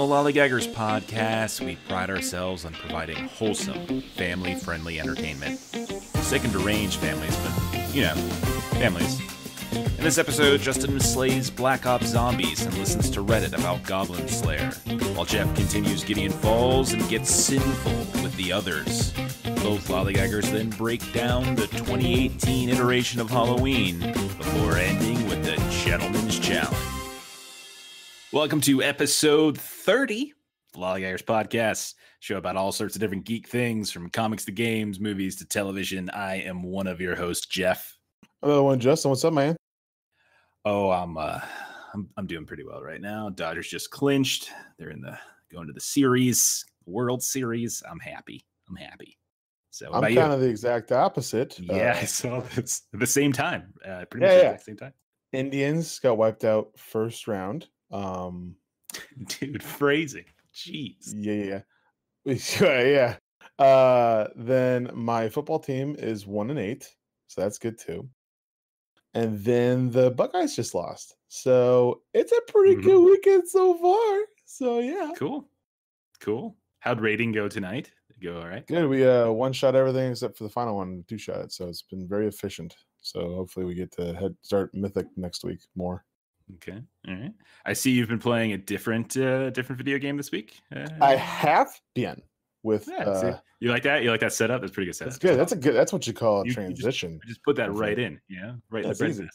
On the Lollygaggers podcast, we pride ourselves on providing wholesome, family-friendly entertainment. Sick and deranged families, but, you know, families. In this episode, Justin slays Black Ops zombies and listens to Reddit about Goblin Slayer, while Jeff continues Gideon Falls and gets sinful with The Others. Both Lollygaggers then break down the 2018 iteration of Halloween before ending with the Gentleman's Challenge. Welcome to episode 30 of the Lollygaggers podcast, show about all sorts of different geek things, from comics to games, movies to television. I am one of your hosts, Jeff. Hello, Justin. What's up, man? Oh, I'm doing pretty well right now. Dodgers just clinched. They're going to the series, World Series. I'm happy. So I'm kind of the exact opposite. Yeah, I saw this at the same time. Pretty much at the same time. Indians got wiped out first round. Dude, phrasing, jeez. Yeah. Then my football team is 1-8, so that's good too. And then the Buckeyes just lost, so it's a pretty good weekend so far. So yeah, cool. How'd rating go tonight? Go all right. Good. We one shot everything except for the final one, 2-shot it, so it's been very efficient. So hopefully we get to start Mythic next week more. Okay. All right. I see you've been playing a different video game this week. I have been with. Yeah, you like that? You like that setup? That's pretty good setup. That's good. That's a good. That's what you call a transition. You just put that right in. Yeah. Right. That's easy.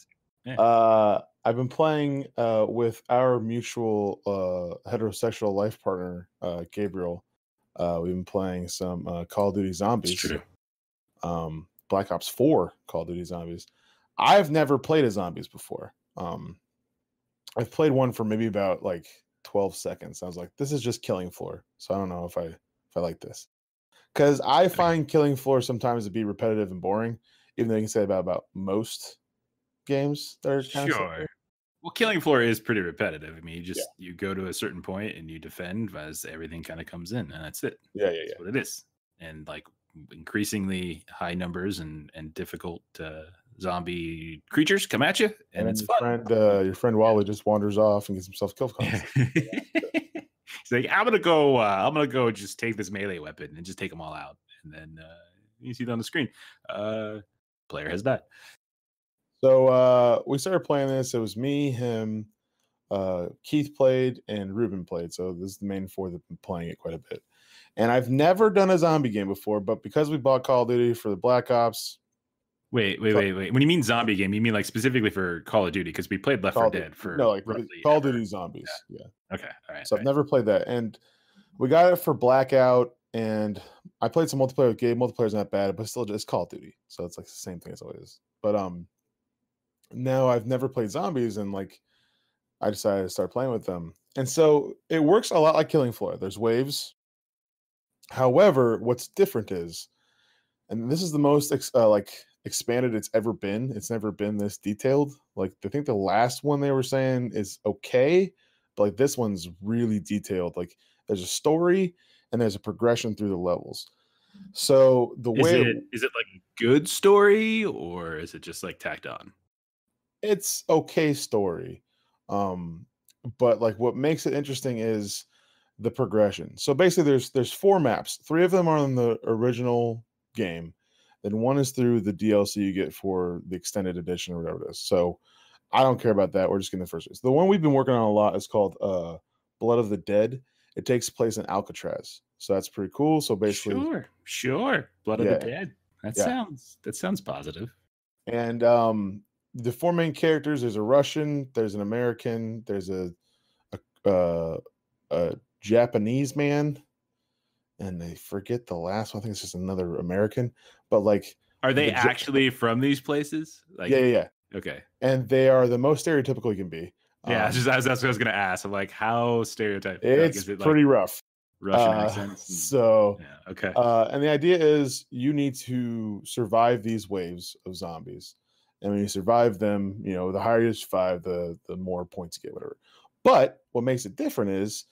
Yeah. I've been playing with our mutual heterosexual life partner, Gabriel. We've been playing some Call of Duty Zombies. It's true. Black Ops 4 Call of Duty Zombies. I've never played a Zombies before. I've played one for maybe about like 12 seconds. I was like, this is just Killing Floor. So I don't know if I like this. Because I find Killing Floor sometimes to be repetitive and boring, even though you can say about most games that are kind of similar. Well, Killing Floor is pretty repetitive. I mean, you go to a certain point and you defend as everything kind of comes in, and that's it. That's what it is. And like increasingly high numbers and difficult zombie creatures come at you, and it's fun. Your friend Wally just wanders off and gets himself killed. He's like, I'm gonna go just take this melee weapon and just take them all out, and then you see it on the screen, player has died. So we started playing this. It was me, him, Keith played, and Ruben played. So this is the main four that have been playing it quite a bit. And I've never done a zombie game before, but because we bought Call of Duty for the Black Ops. Wait. When you mean zombie game, you mean like specifically for Call of Duty? Because we played Left 4 Dead for Call of Duty Zombies. Yeah. Okay. All right. So I've never played that. And we got it for Blackout, and I played some multiplayer with Gabe. Multiplayer's not bad, but still just Call of Duty. So it's like the same thing as always. But no, I've never played zombies, and like I decided to start playing with them. And so it works a lot like Killing Floor. There's waves. However, what's different is, and this is the most expanded it's ever been. It's never been this detailed. Like I think the last one they were saying is okay, but like this one's really detailed. Like there's a story and there's a progression through the levels. So the way is it like a good story, or is it just like tacked on? It's okay story, but like what makes it interesting is the progression. So basically there's 4 maps. 3 of them are in the original game, then one is through the DLC you get for the extended edition or whatever it is. So I don't care about that. We're just getting the first one. So the one we've been working on a lot is called Blood of the Dead. It takes place in Alcatraz, so that's pretty cool. So basically, sure, Blood of the Dead. That sounds positive. And the 4 main characters, there's a Russian, there's an American, there's a Japanese man, and I forget the last one. I think it's just another American. But like, are they actually from these places? Like, yeah. Okay. And they are the most stereotypical you can be. Yeah, that's what I was gonna ask. I'm like, how stereotypical? It's like, pretty rough. Russian accents. Okay. And the idea is you need to survive these waves of zombies. And when you survive them, you know, the higher you survive, the more points you get, whatever. But what makes it different is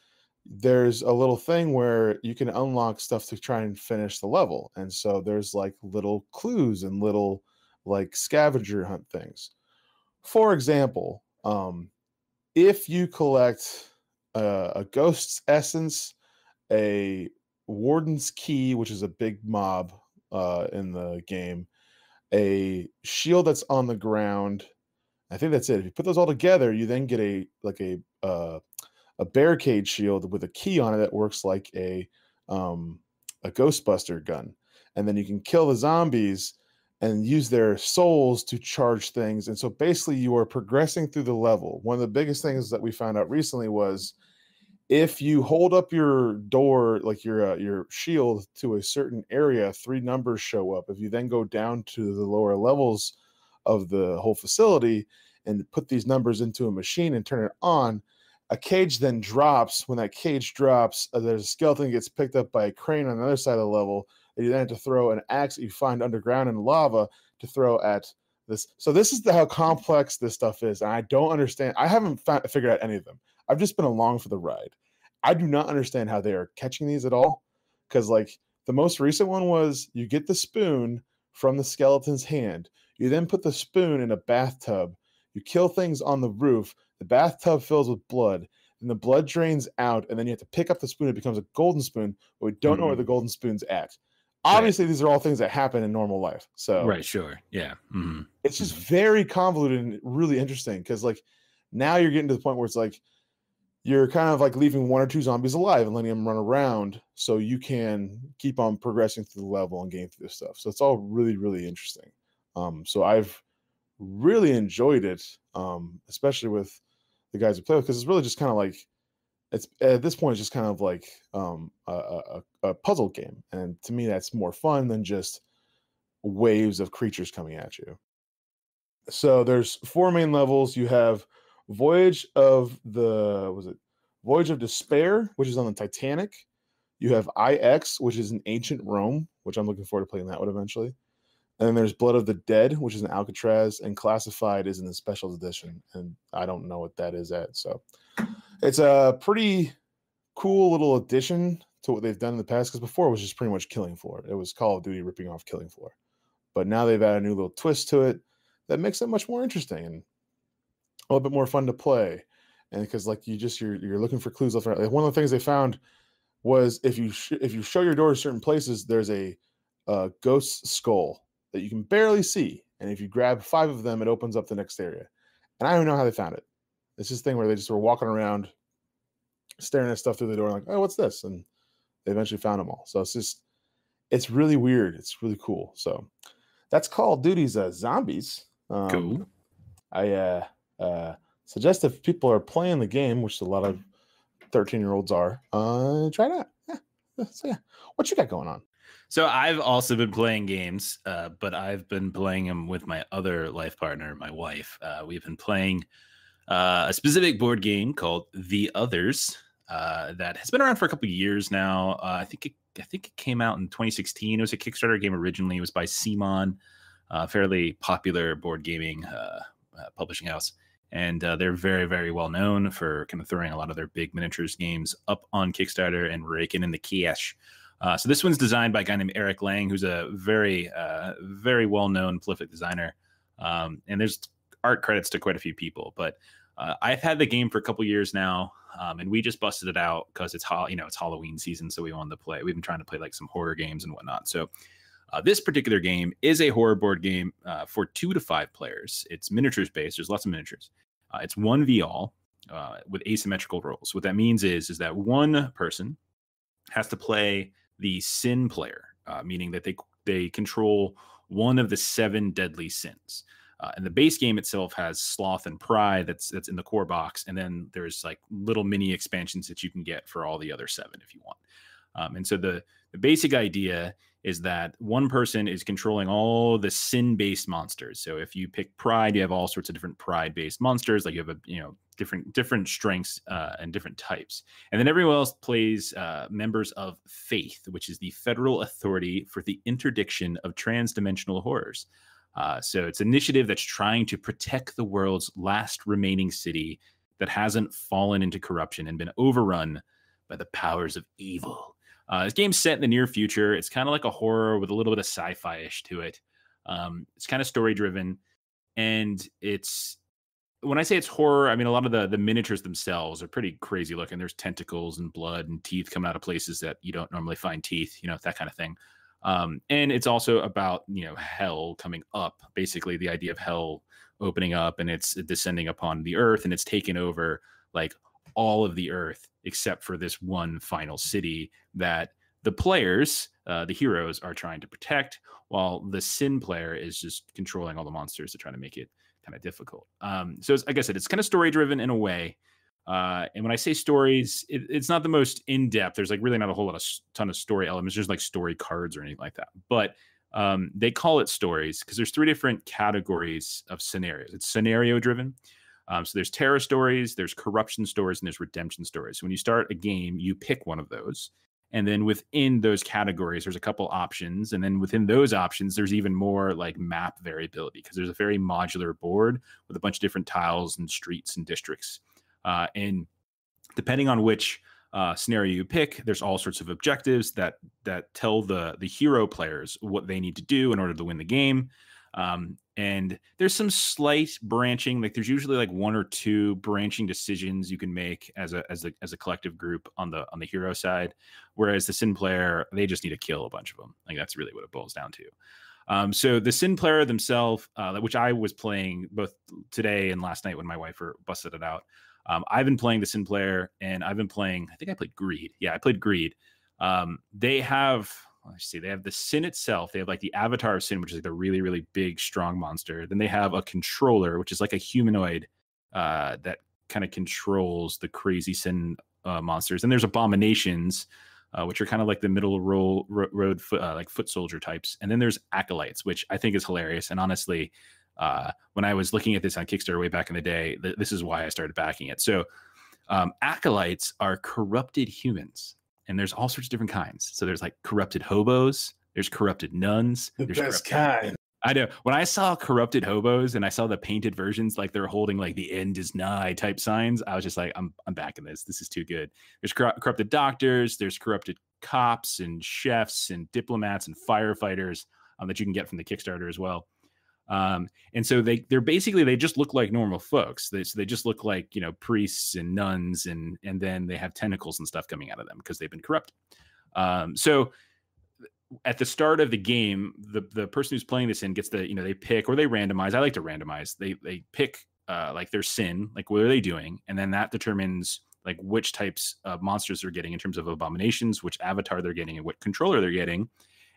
there's a little thing where you can unlock stuff to try and finish the level. And so there's like little clues and little like scavenger hunt things. For example, if you collect a ghost's essence, a warden's key, which is a big mob in the game, a shield that's on the ground. I think that's it. If you put those all together, you then get a barricade shield with a key on it that works like a Ghostbuster gun, and then you can kill the zombies and use their souls to charge things. And so basically you are progressing through the level. One of the biggest things that we found out recently was if you hold up your door, like your shield, to a certain area, 3 numbers show up. If you then go down to the lower levels of the whole facility and put these numbers into a machine and turn it on, a cage then drops. When that cage drops, there's a skeleton that gets picked up by a crane on the other side of the level. You then have to throw an axe that you find underground in lava to throw at this. So this is how complex this stuff is. And I don't understand. I haven't figured out any of them. I've just been along for the ride. I do not understand how they are catching these at all. Because like the most recent one was you get the spoon from the skeleton's hand. You then put the spoon in a bathtub. You kill things on the roof. The bathtub fills with blood. And the blood drains out. And then you have to pick up the spoon. It becomes a golden spoon. But we don't know where the golden spoon's at. Obviously, these are all things that happen in normal life. So it's just very convoluted and really interesting because like now you're getting to the point where it's like you're kind of like leaving 1 or 2 zombies alive and letting them run around so you can keep on progressing through the level and getting through this stuff. So it's all really, really interesting. So I've really enjoyed it, especially with the guys who play with, because it's really just kind of like it's at this point, it's just kind of like a puzzle game. And to me, that's more fun than just waves of creatures coming at you. So there's 4 main levels. You have Voyage of Despair, which is on the Titanic. You have IX, which is in ancient Rome, which I'm looking forward to playing that one eventually. And then there's Blood of the Dead, which is in Alcatraz, and Classified is in the Special Edition. And I don't know what that is at, so... It's a pretty cool little addition to what they've done in the past, because before it was just pretty much Killing Floor. It was Call of Duty ripping off Killing Floor. But now they've added a new little twist to it that makes it much more interesting and a little bit more fun to play. And because like you just you're looking for clues left and right. Like one of the things they found was if you show your door to certain places, there's a ghost skull that you can barely see, and if you grab 5 of them, it opens up the next area. And I don't know how they found it. It's this thing where they just were walking around, staring at stuff through the door, like, oh, what's this? And they eventually found them all. So it's really weird. It's really cool. So that's Call of Duty's Zombies. Cool. I suggest if people are playing the game, which a lot of 13-year-olds are, try it out. Yeah. So yeah, what you got going on? So I've also been playing games, but I've been playing them with my other life partner, my wife. We've been playing a specific board game called The Others that has been around for a couple of years now. I think it came out in 2016. It was a Kickstarter game originally. It was by Simon, a fairly popular board gaming publishing house. And they're very, very well known for kind of throwing a lot of their big miniatures games up on Kickstarter and raking in the cash. So this one's designed by a guy named Eric Lang, who's a very, very well-known prolific designer. And there's art credits to quite a few people, but I've had the game for a couple years now, and we just busted it out because it's Halloween season, so we wanted to play. We've been trying to play like some horror games and whatnot. So this particular game is a horror board game for 2 to 5 players. It's miniatures based. There's lots of miniatures. It's 1v all with asymmetrical roles. What that means is that one person has to play the sin player, meaning that they control one of the 7 deadly sins. And the base game itself has Sloth and Pride that's in the core box. And then there's like little mini expansions that you can get for all the other 7 if you want. And so the basic idea is that one person is controlling all the sin-based monsters. So if you pick Pride, you have all sorts of different Pride-based monsters. Like you have different strengths and different types. And then everyone else plays members of Faith, which is the federal authority for the interdiction of transdimensional horrors. So it's an initiative that's trying to protect the world's last remaining city that hasn't fallen into corruption and been overrun by the powers of evil. This game's set in the near future. It's kind of like a horror with a little bit of sci-fi-ish to it. It's kind of story-driven, and it's when I say it's horror, I mean, a lot of the miniatures themselves are pretty crazy looking. There's tentacles and blood and teeth coming out of places that you don't normally find teeth, you know, that kind of thing. And it's also about, you know, hell coming up, basically the idea of hell opening up and it's descending upon the earth and it's taken over like all of the earth except for this one final city that the players, the heroes, are trying to protect, while the sin player is just controlling all the monsters to try to make it kind of difficult. So it's, like I said, it's kind of story driven in a way. And when I say stories, it's not the most in-depth. There's like really not a whole lot of ton of story elements. There's like story cards or anything like that. But they call it stories because there's three different categories of scenarios. It's scenario driven. So there's terror stories, there's corruption stories, and there's redemption stories. So when you start a game, you pick one of those. And then within those categories, there's a couple options. And then within those options, there's even more like map variability because there's a very modular board with a bunch of different tiles and streets and districts. And depending on which scenario you pick, there's all sorts of objectives that tell the hero players what they need to do in order to win the game. And there's some slight branching. Like there's usually like one or two branching decisions you can make as a collective group on the hero side, whereas the sin player, they just need to kill a bunch of them. Like that's really what it boils down to. So the sin player themselves, which I was playing both today and last night when my wife busted it out. I've been playing the sin player, and I've been playing, I think I played Greed. Yeah, I played Greed. They have, let's see, they have the sin itself. They have like the avatar of sin, which is like the really, really big, strong monster. Then they have a controller, which is like a humanoid that kind of controls the crazy sin monsters. And there's abominations, which are kind of like the middle road like foot soldier types. And then there's acolytes, which I think is hilarious. And honestly, when I was looking at this on Kickstarter way back in the day, this is why I started backing it. So acolytes are corrupted humans. And there's all sorts of different kinds. So there's like corrupted hobos. There's corrupted nuns. The best kind. I know. When I saw corrupted hobos and I saw the painted versions, like they're holding like the end is nigh type signs, I was just like, I'm backing this. This is too good. There's corrupted doctors. There's corrupted cops and chefs and diplomats and firefighters that you can get from the Kickstarter as well. And so they're basically, they just look like normal folks. So they just look like, you know, priests and nuns, and then they have tentacles and stuff coming out of them because they've been corrupted. So at the start of the game, the person who's playing this in gets the, you know, they pick or they randomize. I like to randomize. They pick, like their sin, like what are they doing? And then that determines like which types of monsters they're getting in terms of abominations, which avatar they're getting and what controller they're getting.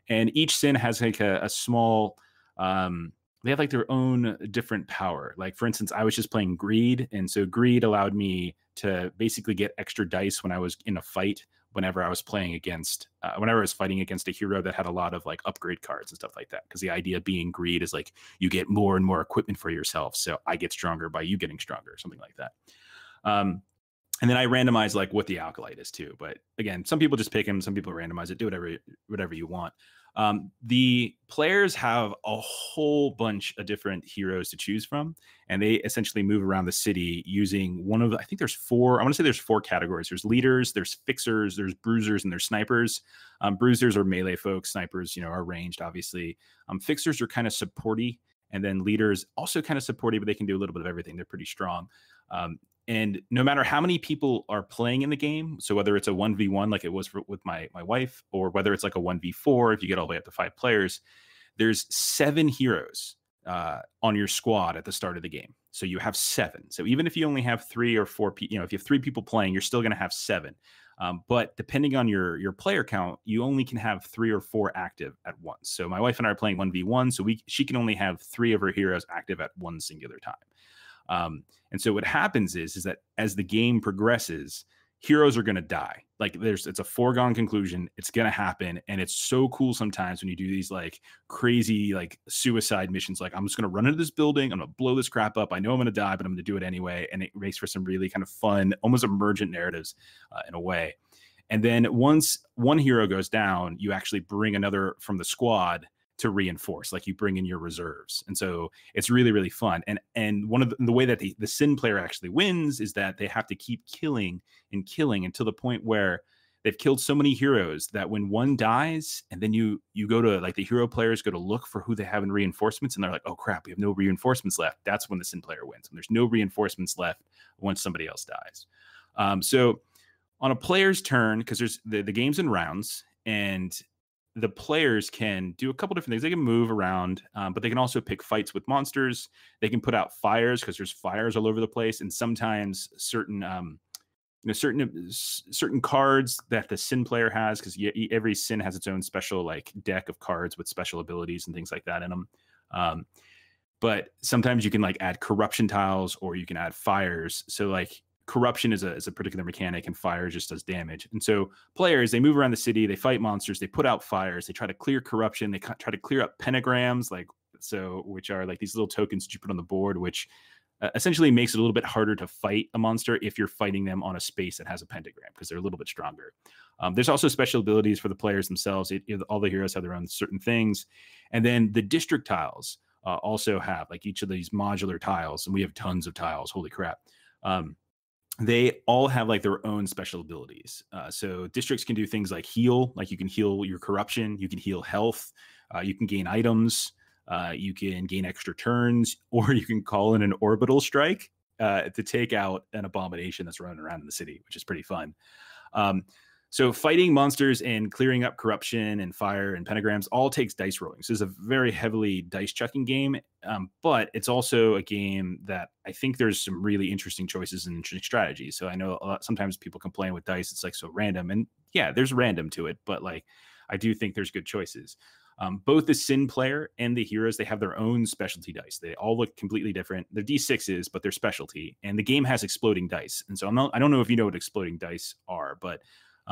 And each sin has like a small, they have like their own different power. Like for instance, I was just playing Greed. And so Greed allowed me to basically get extra dice when I was in a fight, whenever I was fighting against a hero that had a lot of like upgrade cards and stuff like that. Cause the idea being Greed is like, you get more and more equipment for yourself. So I get stronger by you getting stronger or something like that. And then I randomize like what the acolyte is too. But again, some people just pick him. Some people randomize it, do whatever you want. The players have a whole bunch of different heroes to choose from, and they essentially move around the city using one of the, I think there's four, I want to say there's four categories. There's leaders, there's fixers, there's bruisers, and there's snipers. Bruisers are melee folks, snipers, you know, are ranged, obviously. Fixers are kind of supporty, and then leaders also kind of supporty, but they can do a little bit of everything. They're pretty strong. And no matter how many people are playing in the game, so whether it's a 1v1 like it was with my wife, or whether it's like a 1v4, if you get all the way up to 5 players, there's 7 heroes on your squad at the start of the game. So you have 7. So even if you only have 3 or 4, you know, if you have 3 people playing, you're still going to have 7. But depending on your player count, you only can have 3 or 4 active at once. So my wife and I are playing 1v1, so she can only have 3 of her heroes active at one singular time. And so what happens is that as the game progresses, heroes are going to die. Like it's a foregone conclusion. It's going to happen. And it's so cool sometimes when you do these like crazy, like suicide missions, like I'm just going to run into this building. I'm going to blow this crap up. I know I'm going to die, but I'm going to do it anyway. And it makes for some really kind of fun, almost emergent narratives in a way. And then once one hero goes down, you actually bring another from the squad to reinforce, like you bring in your reserves. And so it's really, really fun. And one of the way that the sin player actually wins is that they have to keep killing and killing until the point where They've killed so many heroes that when one dies and then you go to, like, the hero players go to look for who they have in reinforcements, and they're like, oh crap, we have no reinforcements left. That's when the Sin player wins. And there's no reinforcements left once somebody else dies. So on a player's turn, because there's the game's in rounds, and the players can do a couple different things. They can move around, but they can also pick fights with monsters. They can put out fires because there's fires all over the place. And sometimes certain... certain cards that the Sin player has, because every Sin has its own special, like, deck of cards with special abilities and things like that in them. But sometimes you can, like, add corruption tiles, or you can add fires. So, like, corruption is a particular mechanic, and fire just does damage. And so players, they move around the city, they fight monsters, they put out fires, they try to clear corruption, they try to clear up pentagrams, which are like these little tokens that you put on the board, which essentially makes it a little bit harder to fight a monster if you're fighting them on a space that has a pentagram, because they're a little bit stronger. There's also special abilities for the players themselves. All the heroes have their own certain things. And then the district tiles also have, like, each of these modular tiles, and we have tons of tiles, holy crap. They all have, like, their own special abilities. So districts can do things like heal, like you can heal your corruption, you can heal health, you can gain items, you can gain extra turns, or you can call in an orbital strike to take out an abomination that's running around in the city, which is pretty fun. So fighting monsters and clearing up corruption and fire and pentagrams all takes dice rolling. So it's a very heavily dice chucking game, but it's also a game that I think there's some really interesting choices and interesting strategies. So I know sometimes people complain with dice, it's like so random, and yeah, there's random to it, but like I do think there's good choices. Both the Sin player and the heroes, they have their own specialty dice. They all look completely different. They're D6s, but they're specialty. And the game has exploding dice. And so I don't know if you know what exploding dice are, but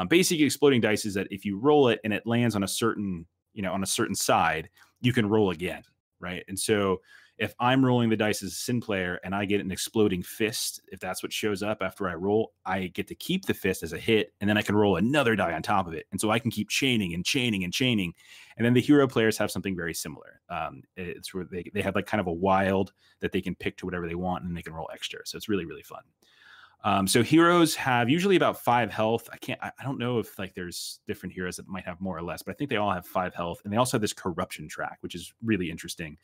basically exploding dice is that if you roll it and it lands on a certain, on a certain side, you can roll again, right? And so if I'm rolling the dice as a Sin player and I get an exploding fist, if that's what shows up after I roll, I get to keep the fist as a hit, and then I can roll another die on top of it. And so I can keep chaining and chaining and chaining. And then the hero players have something very similar. It's where they have, like, kind of a wild that they can pick to whatever they want, and they can roll extra. So it's really, really fun. So heroes have usually about 5 health. I don't know if, like, there's different heroes that might have more or less, but I think they all have 5 health, and they also have this corruption track, which is really interesting.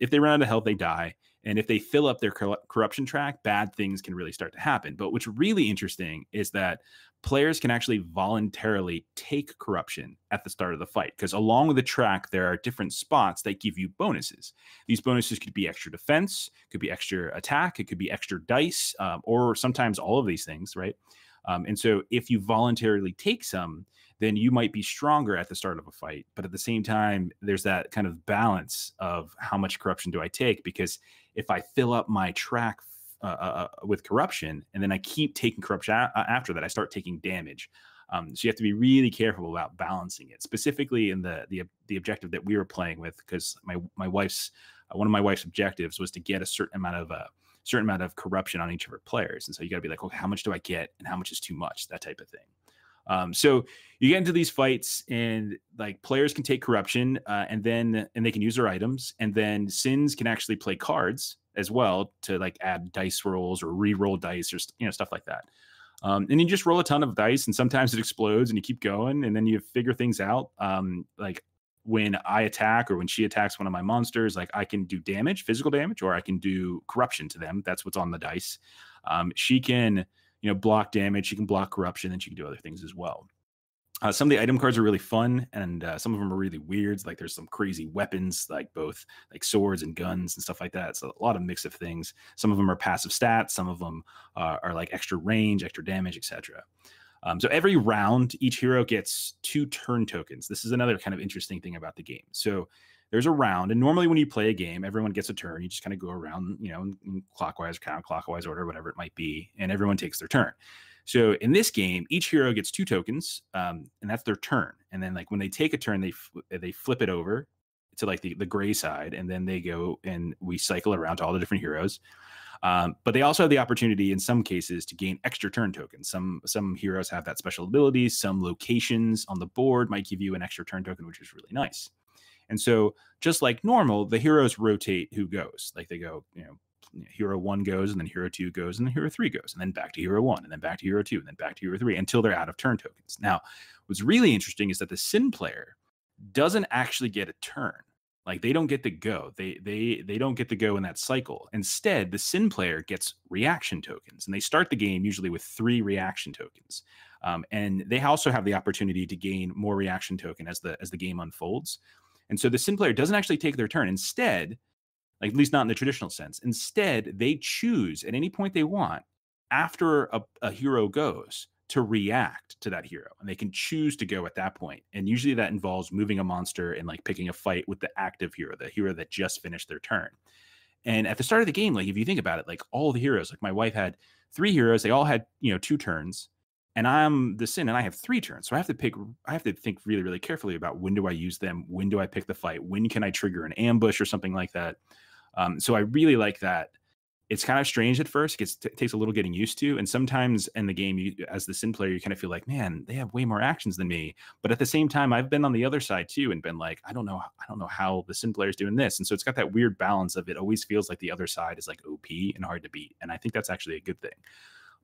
If they run out of health, they die. And if they fill up their corruption track, bad things can really start to happen. But what's really interesting is that players can actually voluntarily take corruption at the start of the fight, because along with the track, there are different spots that give you bonuses. These bonuses could be extra defense, could be extra attack, it could be extra dice, or sometimes all of these things, right? And so if you voluntarily take some, then you might be stronger at the start of a fight. But at the same time, there's that kind of balance of how much corruption do I take? Because if I fill up my track with corruption, and then I keep taking corruption after that, I start taking damage. So you have to be really careful about balancing it, specifically in the objective that we were playing with, because one of my wife's objectives was to get a certain amount of corruption on each of her players. And so you gotta be like, okay, how much do I get? And how much is too much? That type of thing. So you get into these fights, and like players can take corruption and they can use their items, and then Sins can actually play cards as well to like add dice rolls or re-roll dice or stuff like that. And you just roll a ton of dice, and sometimes it explodes and you keep going, and then you figure things out. Like when I attack or when she attacks one of my monsters, like I can do damage, physical damage, or I can do corruption to them. That's what's on the dice. She can block damage, she can block corruption, and she can do other things as well. Some of the item cards are really fun, and some of them are really weird. Like there's some crazy weapons, like both like swords and guns and stuff like that. So a lot of mix of things. Some of them are passive stats, some of them are like extra range, extra damage, etc. So every round, each hero gets 2 turn tokens. This is another kind of interesting thing about the game. So there's a round, and normally when you play a game, everyone gets a turn. You just kind of go around, in clockwise, counterclockwise order, whatever it might be, and everyone takes their turn. So in this game, each hero gets 2 tokens, and that's their turn. And then like when they take a turn, they flip it over to like the gray side, and then they go and we cycle around to all the different heroes. But they also have the opportunity in some cases to gain extra turn tokens. Some heroes have that special ability. Some locations on the board might give you an extra turn token, which is really nice. And so just like normal, the heroes rotate who goes. Like they go, Hero 1 goes, and then Hero 2 goes, and then Hero 3 goes, and then back to Hero 1, and then back to Hero 2, and then back to Hero 3, until they're out of turn tokens. Now, what's really interesting is that the Sin player doesn't actually get a turn. Like, they don't get to go. They don't get to go in that cycle. Instead, the Sin player gets reaction tokens, and they start the game usually with 3 reaction tokens. And they also have the opportunity to gain more reaction token as the game unfolds. And so the Sin player doesn't actually take their turn. Instead, like, at least not in the traditional sense, instead, they choose at any point they want after a hero goes to react to that hero, and they can choose to go at that point. And usually that involves moving a monster and like picking a fight with the active hero, the hero that just finished their turn. And at the start of the game, like, if you think about it, like, all the heroes, like, my wife had 3 heroes, they all had, you know, 2 turns, and I'm the Sin and I have 3 turns. So I have to think really, really carefully about when do I use them? When do I pick the fight? When can I trigger an ambush or something like that? So I really like that. It's kind of strange at first. It takes a little getting used to. And sometimes in the game, as the Sin player, you kind of feel like, man, they have way more actions than me. But at the same time, I've been on the other side too and been like, I don't know how the Sin player is doing this. And so it's got that weird balance of it always feels like the other side is like OP and hard to beat. And I think that's actually a good thing.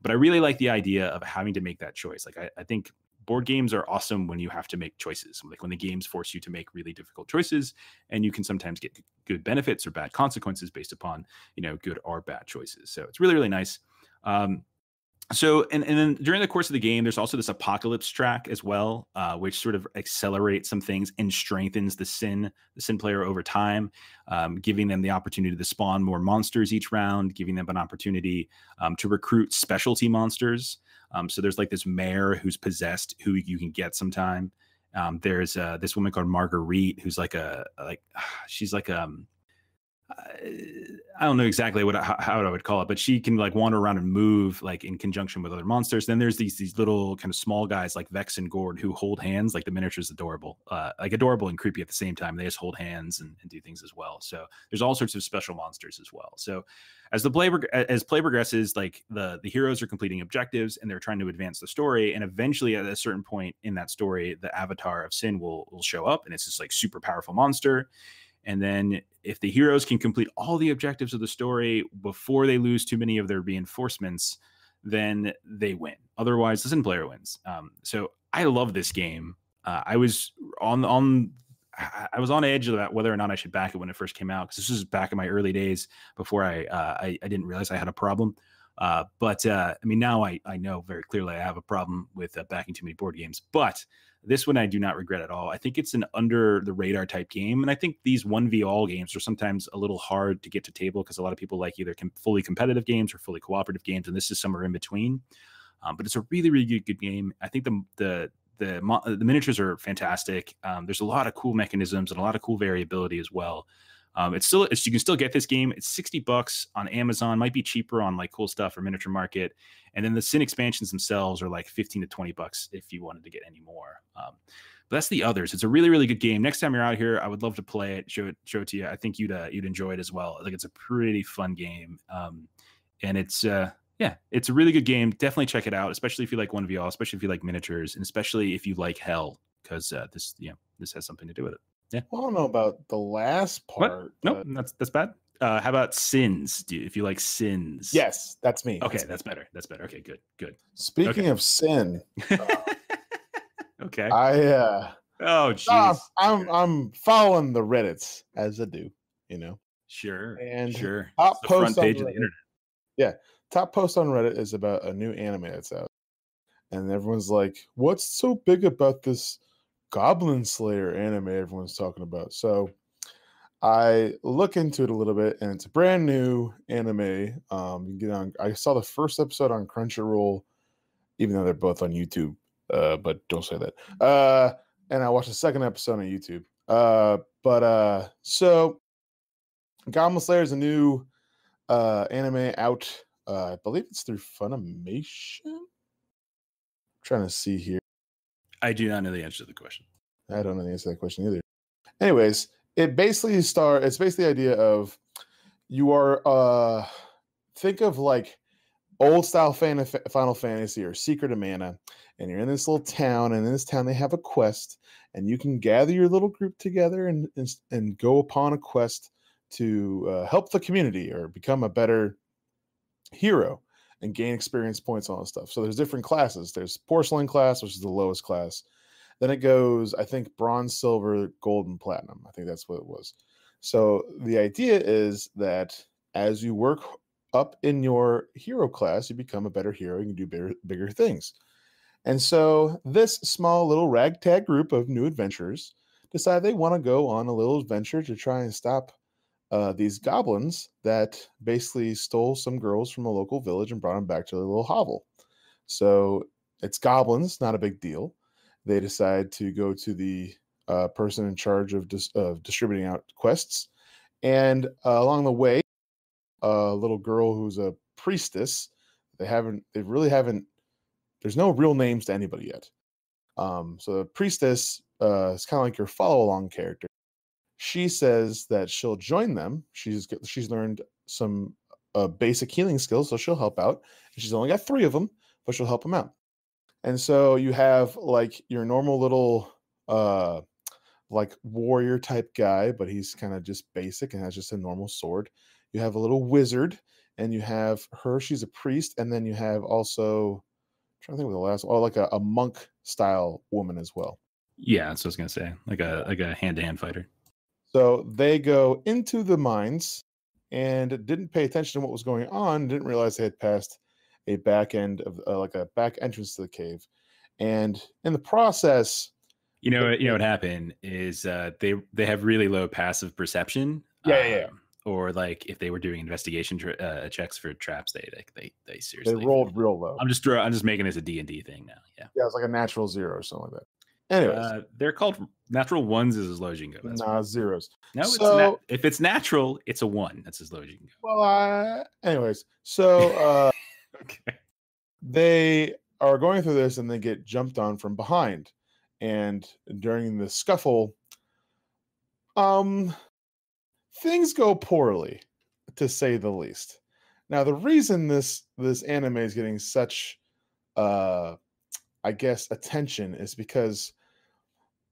But I really like the idea of having to make that choice. Like, I think board games are awesome when you have to make choices, like when the games force you to make really difficult choices, and you can sometimes get good benefits or bad consequences based upon, you know, good or bad choices. So it's really, really nice. So then during the course of the game, there's also this apocalypse track as well, which sort of accelerates some things and strengthens the Sin player over time, giving them the opportunity to spawn more monsters each round, giving them an opportunity to recruit specialty monsters. So there's like this mayor who's possessed, who you can get sometime. There's this woman called Marguerite, who's like I don't know exactly how I would call it, but she can like wander around and move like in conjunction with other monsters. Then there's these little kind of small guys like Vex and Gord who hold hands. Like, the miniature is adorable, like adorable and creepy at the same time. They just hold hands and do things as well. So there's all sorts of special monsters as well. So as the play progresses, like the heroes are completing objectives and they're trying to advance the story. And eventually at a certain point in that story, the avatar of Sin will show up, and it's this like super powerful monster. And then if the heroes can complete all the objectives of the story before they lose too many of their reinforcements, then they win. Otherwise, the Sin player wins. So I love this game. I was on edge about whether or not I should back it when it first came out, because this was back in my early days before I didn't realize I had a problem. I mean, now I know very clearly I have a problem with backing too many board games, but this one I do not regret at all. I think it's an under the radar type game. And I think these 1v all games are sometimes a little hard to get to table, because a lot of people like either fully competitive games or fully cooperative games. And this is somewhere in between. But it's a really, really good game. I think the miniatures are fantastic. There's a lot of cool mechanisms and a lot of cool variability as well. You can still get this game. It's $60 on Amazon, might be cheaper on like Cool Stuff or Miniature Market. And then the Sin expansions themselves are like $15 to $20 if you wanted to get any more. But that's The Others. It's a really, really good game. Next time you're out here, I would love to play it, show it to you. I think you'd enjoy it as well. I think it's a pretty fun game. And it's, it's a really good game. Definitely check it out, especially if you like 1v all, especially if you like miniatures, and especially if you like hell, because this has something to do with it. Yeah. Well, I don't know about the last part. No, nope, that's bad. How about Sins? If you like Sins. Yes, that's me. Okay, that's better. That's better. Okay, good. Speaking of Sin. Okay. Oh, geez. I'm following the Reddits as I do, you know. Sure. And sure. Top the post front page of the internet. Yeah. Top post on Reddit is about a new anime that's out. And everyone's like, what's so big about this Goblin Slayer anime everyone's talking about? So I look into it a little bit, and it's a brand new anime. You can get on. I saw the first episode on Crunchyroll, even though they're both on YouTube. But don't say that. And I watched the second episode on YouTube. So Goblin Slayer is a new anime out. I believe it's through Funimation. I'm trying to see here. I do not know the answer to the question. I don't know the answer to that question either. Anyways, it's basically the idea of you are think of like old style Final Fantasy or Secret of Mana, and you're in this little town, and in this town they have a quest, and you can gather your little group together and go upon a quest to help the community or become a better hero and gain experience points on stuff. So there's different classes. There's porcelain class, which is the lowest class. Then it goes, I think, bronze, silver, gold, and platinum. I think that's what it was. So the idea is that as you work up in your hero class, you become a better hero. You can do bigger things. And so this small little ragtag group of new adventurers decide they want to go on a little adventure to try and stop these goblins that basically stole some girls from a local village and brought them back to their little hovel. So it's goblins, not a big deal. They decide to go to the person in charge of distributing out quests. And along the way, a little girl who's a priestess, there's no real names to anybody yet. So the priestess is kind of like your follow-along character. She says that she'll join them. She's learned some basic healing skills, so she'll help out. She's only got 3 of them, but she'll help them out. And so you have like your normal little like warrior type guy, but he's kind of just basic and has just a normal sword. You have a little wizard, and you have her. She's a priest, and then you have also, I'm trying to think of the last, like a monk style woman as well. Yeah, that's what I was gonna say, like a hand-to-hand fighter. So they go into the mines and didn't pay attention to what was going on. Didn't realize they had passed a back end of like a back entrance to the cave, and in the process, you know what happened is they have really low passive perception. Yeah. Or like if they were doing investigation checks for traps, they seriously rolled real low. I'm just making this a D&D thing now. Yeah, it's like a natural 0 or something like that. Anyways, they're called natural ones is as low as you can go. Nah, zeros. No, so, if it's natural, it's a 1. That's as low as you can go. Well, anyways, so okay. They are going through this and they get jumped on from behind. And during the scuffle, things go poorly, to say the least. Now, the reason this anime is getting such I guess attention is because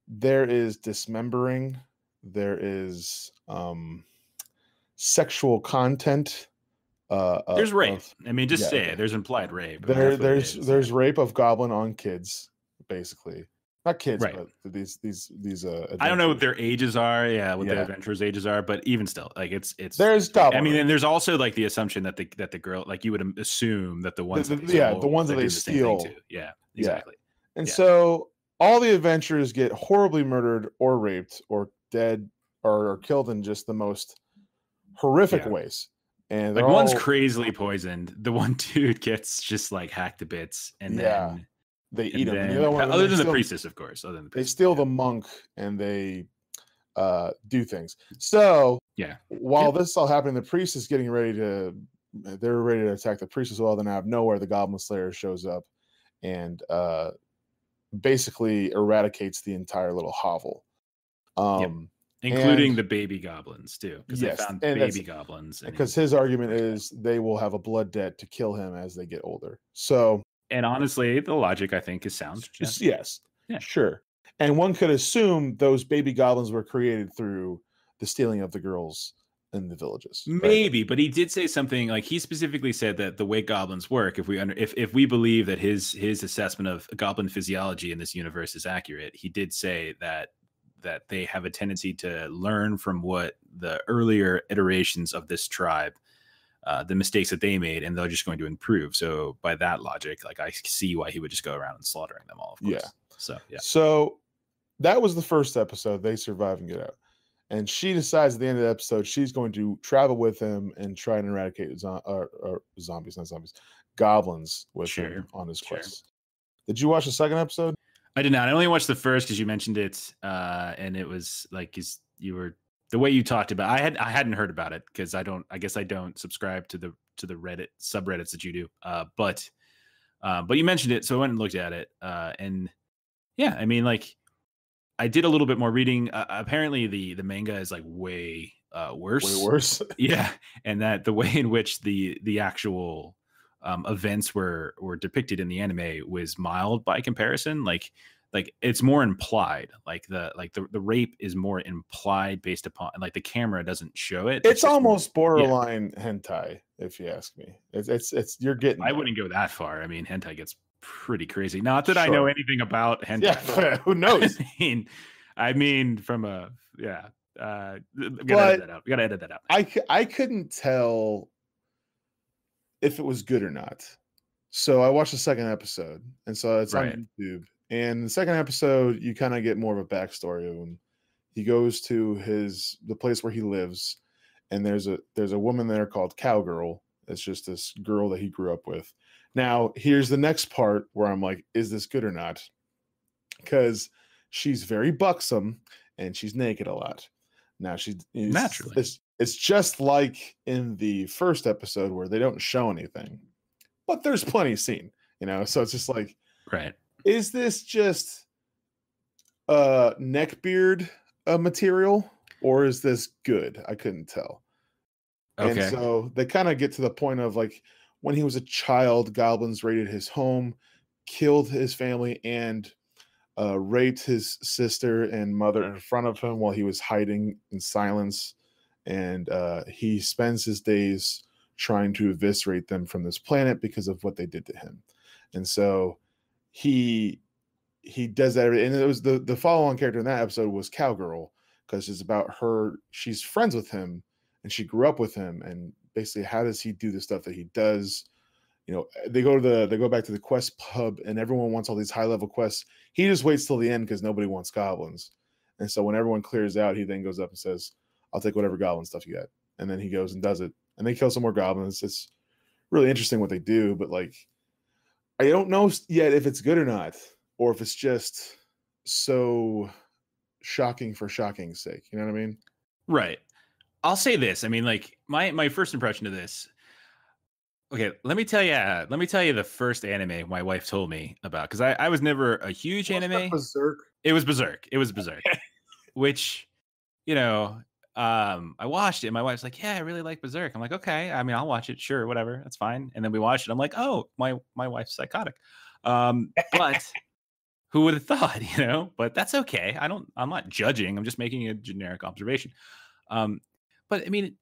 there is dismembering, there is sexual content. There's rape. Say it. There's implied rape. There's rape of goblin on kids, basically. Not kids, right. But these I don't know what their ages are. Yeah, what their adventurers' ages are, but even still, like it's there's goblin. And there's also like the assumption that the girl, like you would assume that the ones the ones that they steal. Yeah. Exactly. Yeah. And so all the adventurers get horribly murdered or raped or dead or killed in just the most horrific ways. And like one's crazily poisoned. The one dude gets just like hacked to bits and then they eat him. Other than the priestess, of course. Other than the priestess, they steal the monk and they do things. So while this all happening, the priest is getting ready to attack the priest as well. Then out of nowhere, the Goblin Slayer shows up and basically eradicates the entire little hovel, including the baby goblins too, because they found baby goblins. Because his argument is they will have a blood debt to kill him as they get older. So, and honestly, the logic I think is sound. Yes, sure. And one could assume those baby goblins were created through the stealing of the girls in the villages, maybe, right? But he did say something like he specifically said that the way goblins work, if we believe that his assessment of goblin physiology in this universe is accurate, he did say that they have a tendency to learn from what the earlier iterations of this tribe, the mistakes that they made, and they're just going to improve. So by that logic, like I see why he would just go around and slaughtering them all, of course. So that was the first episode. They survive and get out. And she decides at the end of the episode she's going to travel with him and try and eradicate goblins with him on his quest. Did you watch the second episode? I did not. I only watched the first because you mentioned it, and it was like you were the way you talked about. I hadn't heard about it because I guess I don't subscribe to the Reddit subreddits that you do. But you mentioned it, so I went and looked at it, and yeah, I did a little bit more reading. Apparently, the manga is like way worse. Way worse. Yeah, and that the way in which the actual events were depicted in the anime was mild by comparison. Like like it's more implied, like the rape is more implied based upon, and like the camera doesn't show it. It's almost more, borderline hentai, if you ask me. It's you're getting. I wouldn't go that far. I mean, hentai gets pretty crazy. Not that I know anything about hentai. Yeah, who knows? I mean, from a gotta edit that out. I couldn't tell if it was good or not. So I watched the second episode, and so it's on YouTube. And the second episode, you kind of get more of a backstory of him. He goes to the place where he lives, and there's a woman there called Cowgirl. It's just this girl that he grew up with. Now, here's the next part where I'm like, is this good or not? Because she's very buxom and she's naked a lot. Now, naturally. It's just like in the first episode where they don't show anything, but there's plenty seen, you know? So it's just like, is this just neckbeard material, or is this good? I couldn't tell. Okay. And so they kind of get to the point of like, when he was a child, goblins raided his home, killed his family, and raped his sister and mother in front of him while he was hiding in silence. And he spends his days trying to eviscerate them from this planet because of what they did to him. And so he does that. And it was the follow-on character in that episode was Cowgirl, because it's about her. She's friends with him, and she grew up with him, and basically, how does he do the stuff that he does? You know, they go back to the quest pub, and everyone wants all these high-level quests. He just waits till the end because nobody wants goblins. And so when everyone clears out, he then goes up and says, "I'll take whatever goblin stuff you got." And then he goes and does it, and they kill some more goblins. It's really interesting what they do, but like, I don't know yet if it's good or not, or if it's just so shocking for shocking's sake. You know what I mean? Right. I'll say this. I mean, like my first impression of this. Okay, let me tell you the first anime my wife told me about, because I was never a huge anime. Berserk. It was Berserk, which, you know, I watched it. And my wife's like, "Yeah, I really like Berserk." I'm like, "Okay, I mean, I'll watch it. Sure, whatever, that's fine." And then we watched it. I'm like, "Oh, my wife's psychotic." But who would have thought, you know? But that's okay. I'm not judging. I'm just making a generic observation. But I mean,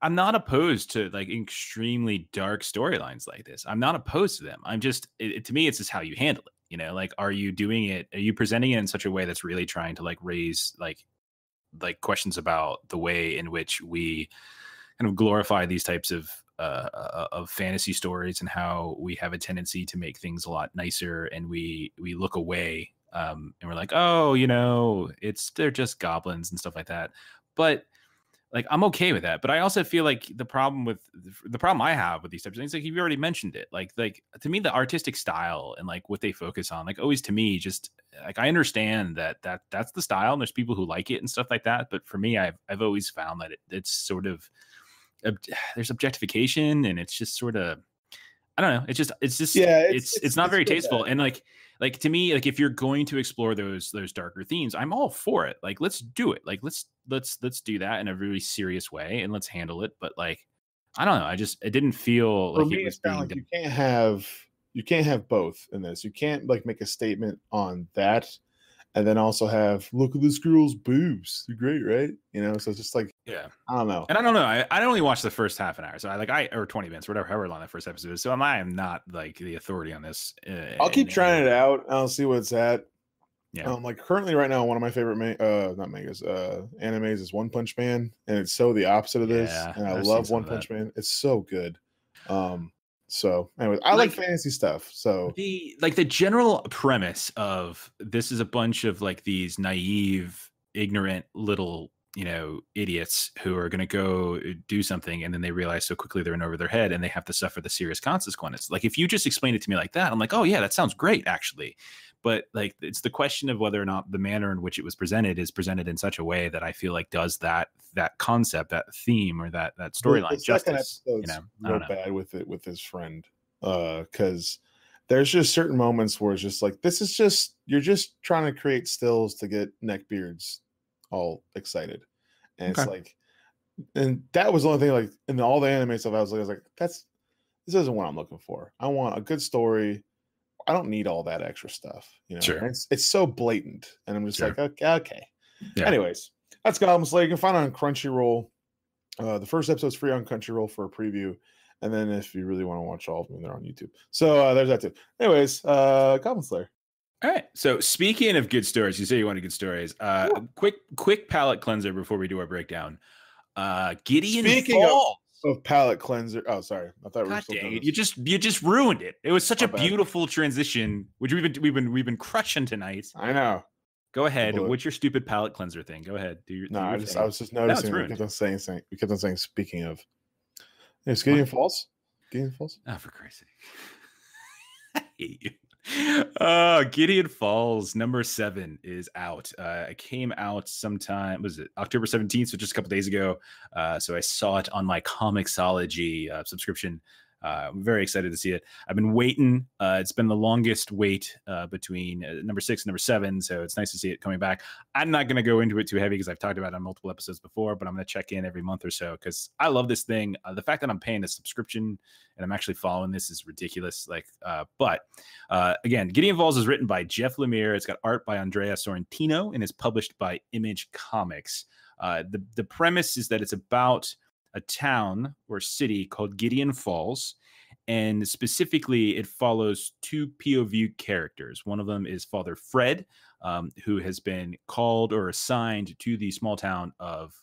I'm not opposed to like extremely dark storylines like this. I'm not opposed to them. I'm just, to me, it's just how you handle it. You know, like, are you doing it? Are you presenting it in such a way that's really trying to like raise like questions about the way in which we kind of glorify these types of fantasy stories, and how we have a tendency to make things a lot nicer, and we look away and we're like, oh, you know, they're just goblins and stuff like that. But like, I'm okay with that. But I also feel like the problem I have with these types of things, like you've already mentioned it, like to me, the artistic style and like what they focus on, like always to me, just like, I understand that's the style, and there's people who like it and stuff like that. But for me, I've always found that it's sort of, there's objectification, and it's just sort of, I don't know. It's just, yeah, it's not very tasteful. And like to me, like if you're going to explore those darker themes, I'm all for it. Like, let's do it. Like, let's do that in a really serious way, and let's handle it. But like, I don't know. It didn't feel like, it was like you can't have both in this. You can't like make a statement on that, and then also have, look at this girl's boobs. They're great, right? You know, so it's just like, yeah, I don't know. And I don't know. I only watched the first half an hour, so or 20 minutes, whatever, however long that first episode is. So I am not like the authority on this. I'll keep trying it out. I'll see what it's at. Yeah. Like currently right now, one of my favorite animes is One Punch Man, and it's so the opposite of this. Yeah, and I love One Punch Man. It's so good. So anyways, I like fantasy stuff. So the general premise of this is a bunch of like these naive, ignorant little, you know, idiots who are going to go do something, and then they realize so quickly they're in over their head, and they have to suffer the serious consequences. Like, if you just explain it to me like that, I'm like, oh yeah, that sounds great actually. But like, it's the question of whether or not the manner in which it was presented is presented in such a way that I feel like does that concept, that theme, or that storyline justice. You know, I don't know. Bad with it with his friend, because there's just certain moments where it's just like, this is just, you're just trying to create stills to get neckbeards all excited, and it's like, and that was the only thing like in all the anime stuff I was like, that's, this isn't what I'm looking for. I want a good story. I don't need all that extra stuff, you know. Sure. It's so blatant, and I'm just like, okay. Yeah. Anyways, that's Goblin Slayer. You can find it on Crunchyroll. The first episode's free on Crunchyroll for a preview, and then if you really want to watch all of them, they're on YouTube. So there's that too. Anyways, Goblin Slayer. All right. So speaking of good stories, you say you wanted good stories. Cool. Quick palate cleanser before we do our breakdown. Gideon Falls. Of palate cleanser. Oh, sorry. I thought we were still doing this. You just ruined it. It was such a beautiful transition, which we've been crushing tonight. I know. Go ahead. What's your stupid palate cleanser thing? Go ahead. Do your. No, I was just noticing. We kept on saying something. We kept on saying. Speaking of, is Gideon Falls? Gideon Falls. Oh, for Christ's sake! I hate you. Gideon Falls #7 is out. It came out sometime, was it October 17th, so just a couple days ago. So I saw it on my Comixology subscription. I'm very excited to see it. I've been waiting. It's been the longest wait between #6 and #7, so it's nice to see it coming back. I'm not going to go into it too heavy because I've talked about it on multiple episodes before, but I'm going to check in every month or so because I love this thing. The fact that I'm paying a subscription and I'm actually following this is ridiculous. Like, but again, Gideon Falls is written by Jeff Lemire. It's got art by Andrea Sorrentino and is published by Image Comics. The premise is that it's about a town or city called Gideon Falls, and specifically it follows two POV characters. One of them is Father Fred, who has been called or assigned to the small town of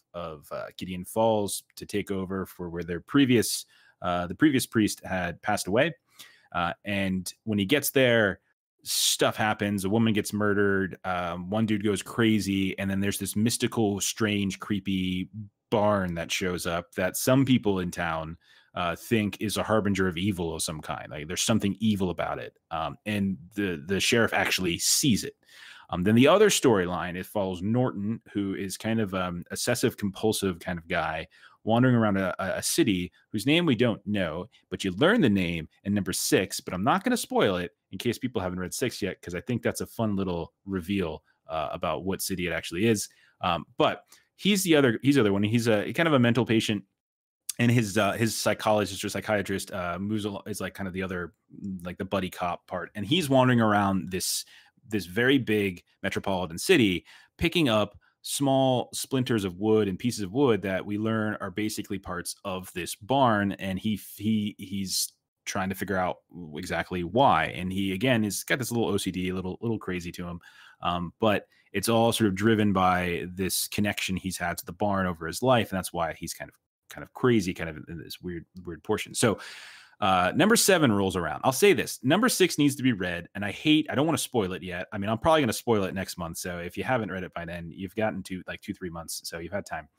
Gideon Falls to take over for where their previous the previous priest had passed away. And when he gets there, stuff happens. A woman gets murdered. One dude goes crazy, and then there's this mystical, strange, creepy barn that shows up that some people in town think is a harbinger of evil of some kind. Like there's something evil about it, and the sheriff actually sees it. Then the other storyline, it follows Norton, who is kind of obsessive compulsive kind of guy wandering around a city whose name we don't know, but you learn the name in #6. But I'm not going to spoil it in case people haven't read 6 yet, because I think that's a fun little reveal about what city it actually is. But he's the other one. He's a kind of a mental patient, and his psychiatrist moves along, is like kind of the other, like the buddy cop part. And he's wandering around this very big metropolitan city, picking up small splinters of wood and pieces of wood that we learn are basically parts of this barn. And he's trying to figure out exactly why. And he, again, has got this little OCD, little crazy to him. But it's all sort of driven by this connection he's had to the barn over his life. And that's why he's kind of crazy, kind of in this weird portion. So #7 rolls around. I'll say this. #6 needs to be read. And I don't want to spoil it yet. I mean, I'm probably going to spoil it next month. So if you haven't read it by then, you've gotten to like 2-3 months. So you've had time.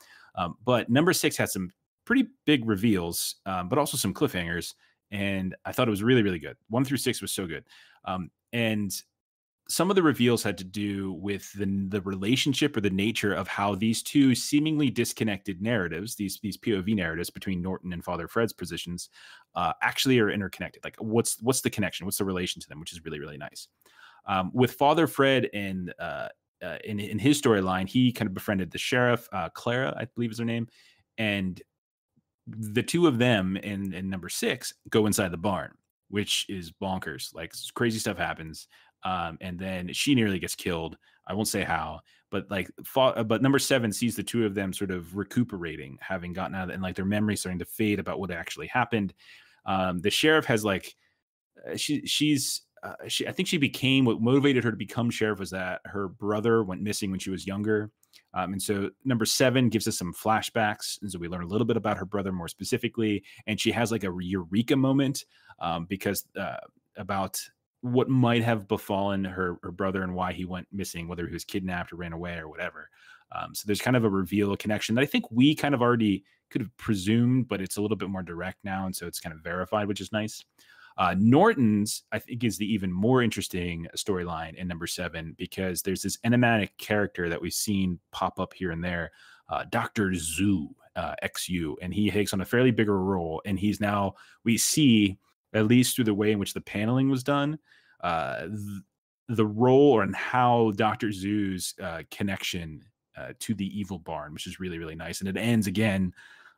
But #6 had some pretty big reveals, but also some cliffhangers. And I thought it was really, really good. 1 through 6 was so good. And some of the reveals had to do with the relationship or the nature of how these two seemingly disconnected narratives, these POV narratives between Norton and Father Fred's positions, actually are interconnected. Like what's the connection? What's the relation to them? Which is really, really nice. With Father Fred and in his storyline, he kind of befriended the sheriff, Clara, I believe is her name, and the two of them in #6 go inside the barn, which is bonkers. Like crazy stuff happens. And then she nearly gets killed. I won't say how, but #7 sees the two of them sort of recuperating, having gotten out of it, and like their memory starting to fade about what actually happened. The sheriff has like, I think she became, what motivated her to become sheriff was that her brother went missing when she was younger. And so #7 gives us some flashbacks. And so we learn a little bit about her brother more specifically. And she has like a eureka moment because about what might have befallen her brother and why he went missing, whether he was kidnapped or ran away or whatever. So there's kind of a reveal, a connection that I think we kind of already could have presumed, but it's a little bit more direct now. And so it's kind of verified, which is nice. Norton's, I think, is the even more interesting storyline in #7 because there's this enigmatic character that we've seen pop up here and there, Dr. Zhu, XU, and he takes on a fairly bigger role. And he's now, we see, at least through the way in which the paneling was done, the role and how Dr. Zhu's connection to the evil barn, which is really, really nice. And it ends again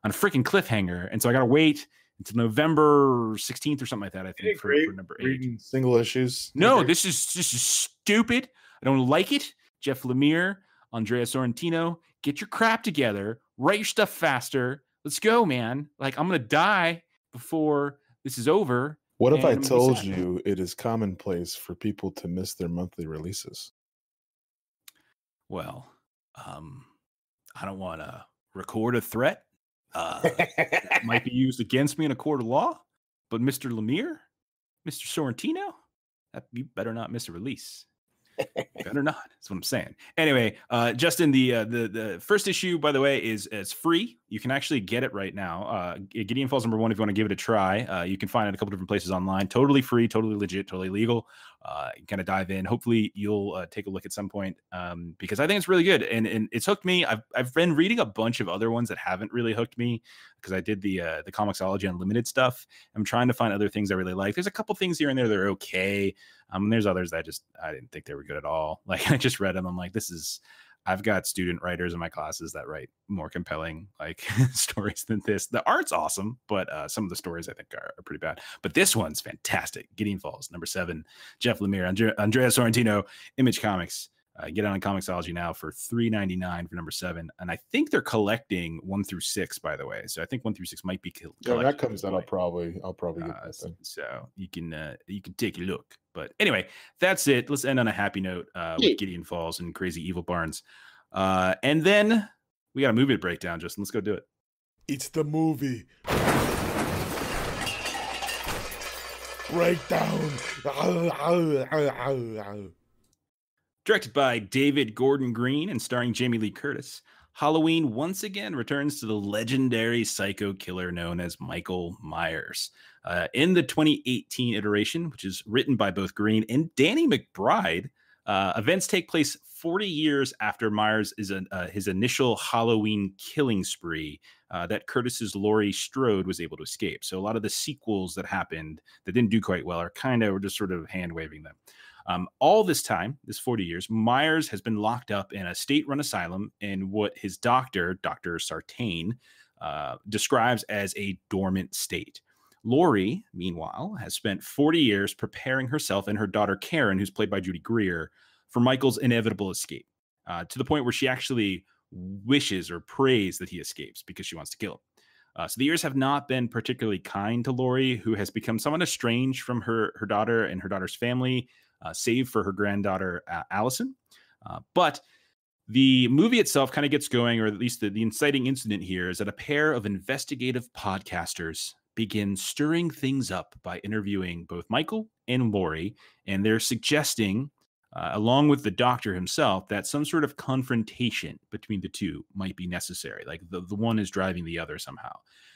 on a freaking cliffhanger. And so I got to wait It's November 16th or something like that, I think, for number 8. Reading single issues. No, this is stupid. I don't like it. Jeff Lemire, Andrea Sorrentino, get your crap together. Write your stuff faster. Let's go, man. Like, I'm going to die before this is over. What if I told you it is commonplace for people to miss their monthly releases? Well, I don't want to record a threat. It might be used against me in a court of law, but Mr. Lemire, Mr. Sorrentino, you better not miss a release. Better not. That's what I'm saying. Anyway, Justin, the first issue, by the way, is free. You can actually get it right now. Gideon Falls #1. If you want to give it a try, you can find it a couple different places online. Totally free, totally legit, totally legal. You kind of dive in. Hopefully, you'll take a look at some point because I think it's really good and it's hooked me. I've been reading a bunch of other ones that haven't really hooked me because I did the Comixology Unlimited stuff. I'm trying to find other things I really like. There's a couple things here and there that are okay. There's others that I didn't think they were good at all. Like I just read them. I'm like, this is. I've got student writers in my classes that write more compelling like stories than this. The art's awesome, but some of the stories I think are pretty bad. But this one's fantastic. Gideon Falls #7. Jeff Lemire, Andrea Sorrentino, Image Comics. Get on Comixology now for $3.99 for #7. And I think they're collecting 1 through 6, by the way. So I think 1 through 6 might be collected. Yeah, that comes out. I'll probably get that thing. So you can take a look. But anyway, that's it. Let's end on a happy note with Gideon Falls and Crazy Evil Barnes. And then we got a movie to break down, Justin. Let's go do it. It's the movie breakdown. Directed by David Gordon Green and starring Jamie Lee Curtis, Halloween once again returns to the legendary psycho killer known as Michael Myers. In the 2018 iteration, which is written by both Green and Danny McBride, events take place 40 years after Myers is his initial Halloween killing spree that Curtis's Laurie Strode was able to escape. So a lot of the sequels that happened that didn't do quite well we're just sort of hand-waving them. All this time, this 40 years, Myers has been locked up in a state-run asylum in what his doctor, Dr. Sartain, describes as a dormant state. Laurie, meanwhile, has spent 40 years preparing herself and her daughter Karen, who's played by Judy Greer, for Michael's inevitable escape, to the point where she actually wishes or prays that he escapes because she wants to kill him. So the years have not been particularly kind to Laurie, who has become somewhat estranged from her daughter and her daughter's family, save for her granddaughter, Allison. But the movie itself kind of gets going, or at least the inciting incident here is that a pair of investigative podcasters begin stirring things up by interviewing both Michael and Laurie. And they're suggesting, along with the doctor himself, that some sort of confrontation between the two might be necessary. Like the one is driving the other somehow.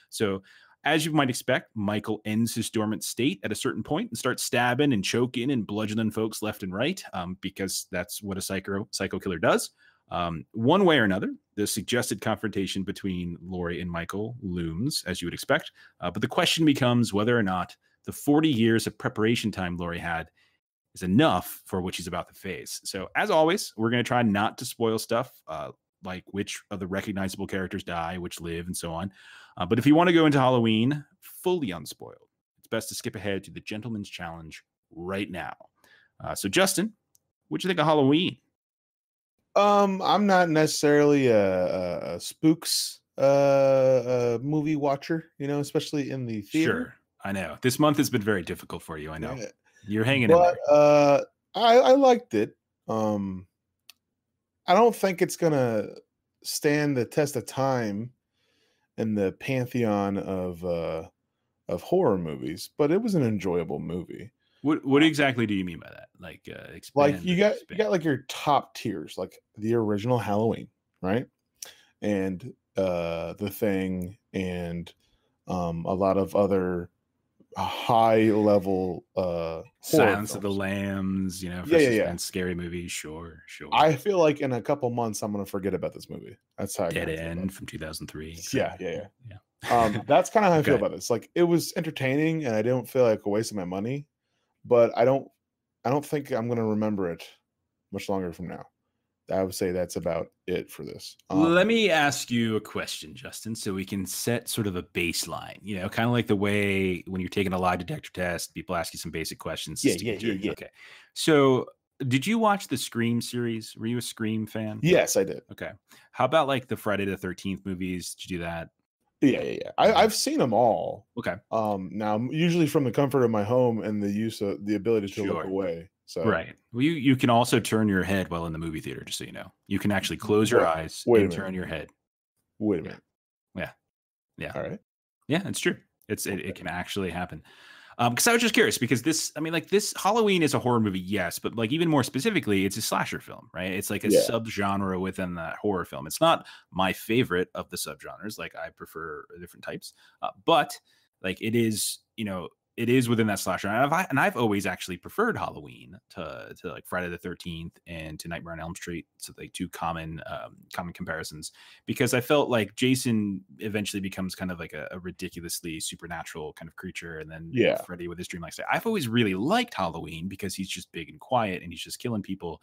So as you might expect, Michael ends his dormant state at a certain point and starts stabbing and choking and bludgeoning folks left and right, because that's what a psycho killer does. One way or another, the suggested confrontation between Laurie and Michael looms, as you would expect. But the question becomes whether or not the 40 years of preparation time Laurie had is enough for what she's about to face. So as always, we're going to try not to spoil stuff, like which of the recognizable characters die, which live, and so on. But if you want to go into Halloween fully unspoiled, it's best to skip ahead to the Gentleman's Challenge right now. So Justin, what'd you think of Halloween? I'm not necessarily a spooks movie watcher, especially in the theater. Sure, I know. This month has been very difficult for you, I know. Yeah. You're hanging in there. I liked it. I don't think it's going to stand the test of time in the pantheon of horror movies, but it was an enjoyable movie. What exactly do you mean by that? Like, you got like your top tiers, like the original Halloween, right? And The Thing, and a lot of other high level Silence of the Lambs, and scary movies. Sure. I feel like in a couple months I'm gonna forget about this movie. That's how Dead End from 2003. Yeah. That's kind of how I feel about this. Like, it was entertaining and I didn't feel like a waste of my money, but I don't think I'm gonna remember it much longer from now. I would say that's about it for this. Let me ask you a question, Justin, so we can set sort of a baseline, you know, kind of like the way when you're taking a lie detector test, people ask you some basic questions. Yeah. Okay. So did you watch the Scream series? Were you a Scream fan? Yes, I did. Okay. How about like the Friday the 13th movies? Did you do that? Yeah. I've seen them all. Okay. Now, usually from the comfort of my home and the use of the ability to look away. So. Right. Well, you can also turn your head while in the movie theater, just so you know. You can actually close your eyes and turn your head. Wait a minute. Yeah. All right. Yeah, it's true. It can actually happen. Because I was just curious, because this Halloween is a horror movie, yes, but like even more specifically, it's a slasher film, right? It's like a subgenre within that horror film. It's not my favorite of the subgenres. Like I prefer different types, but like it is, you know. It is within that slasher, and I've always actually preferred Halloween to like Friday the 13th and to Nightmare on Elm Street, so like two common comparisons, because I felt like Jason eventually becomes kind of like a ridiculously supernatural kind of creature, and then Freddy with his dreamlike state. I've always really liked Halloween because he's just big and quiet and he's just killing people,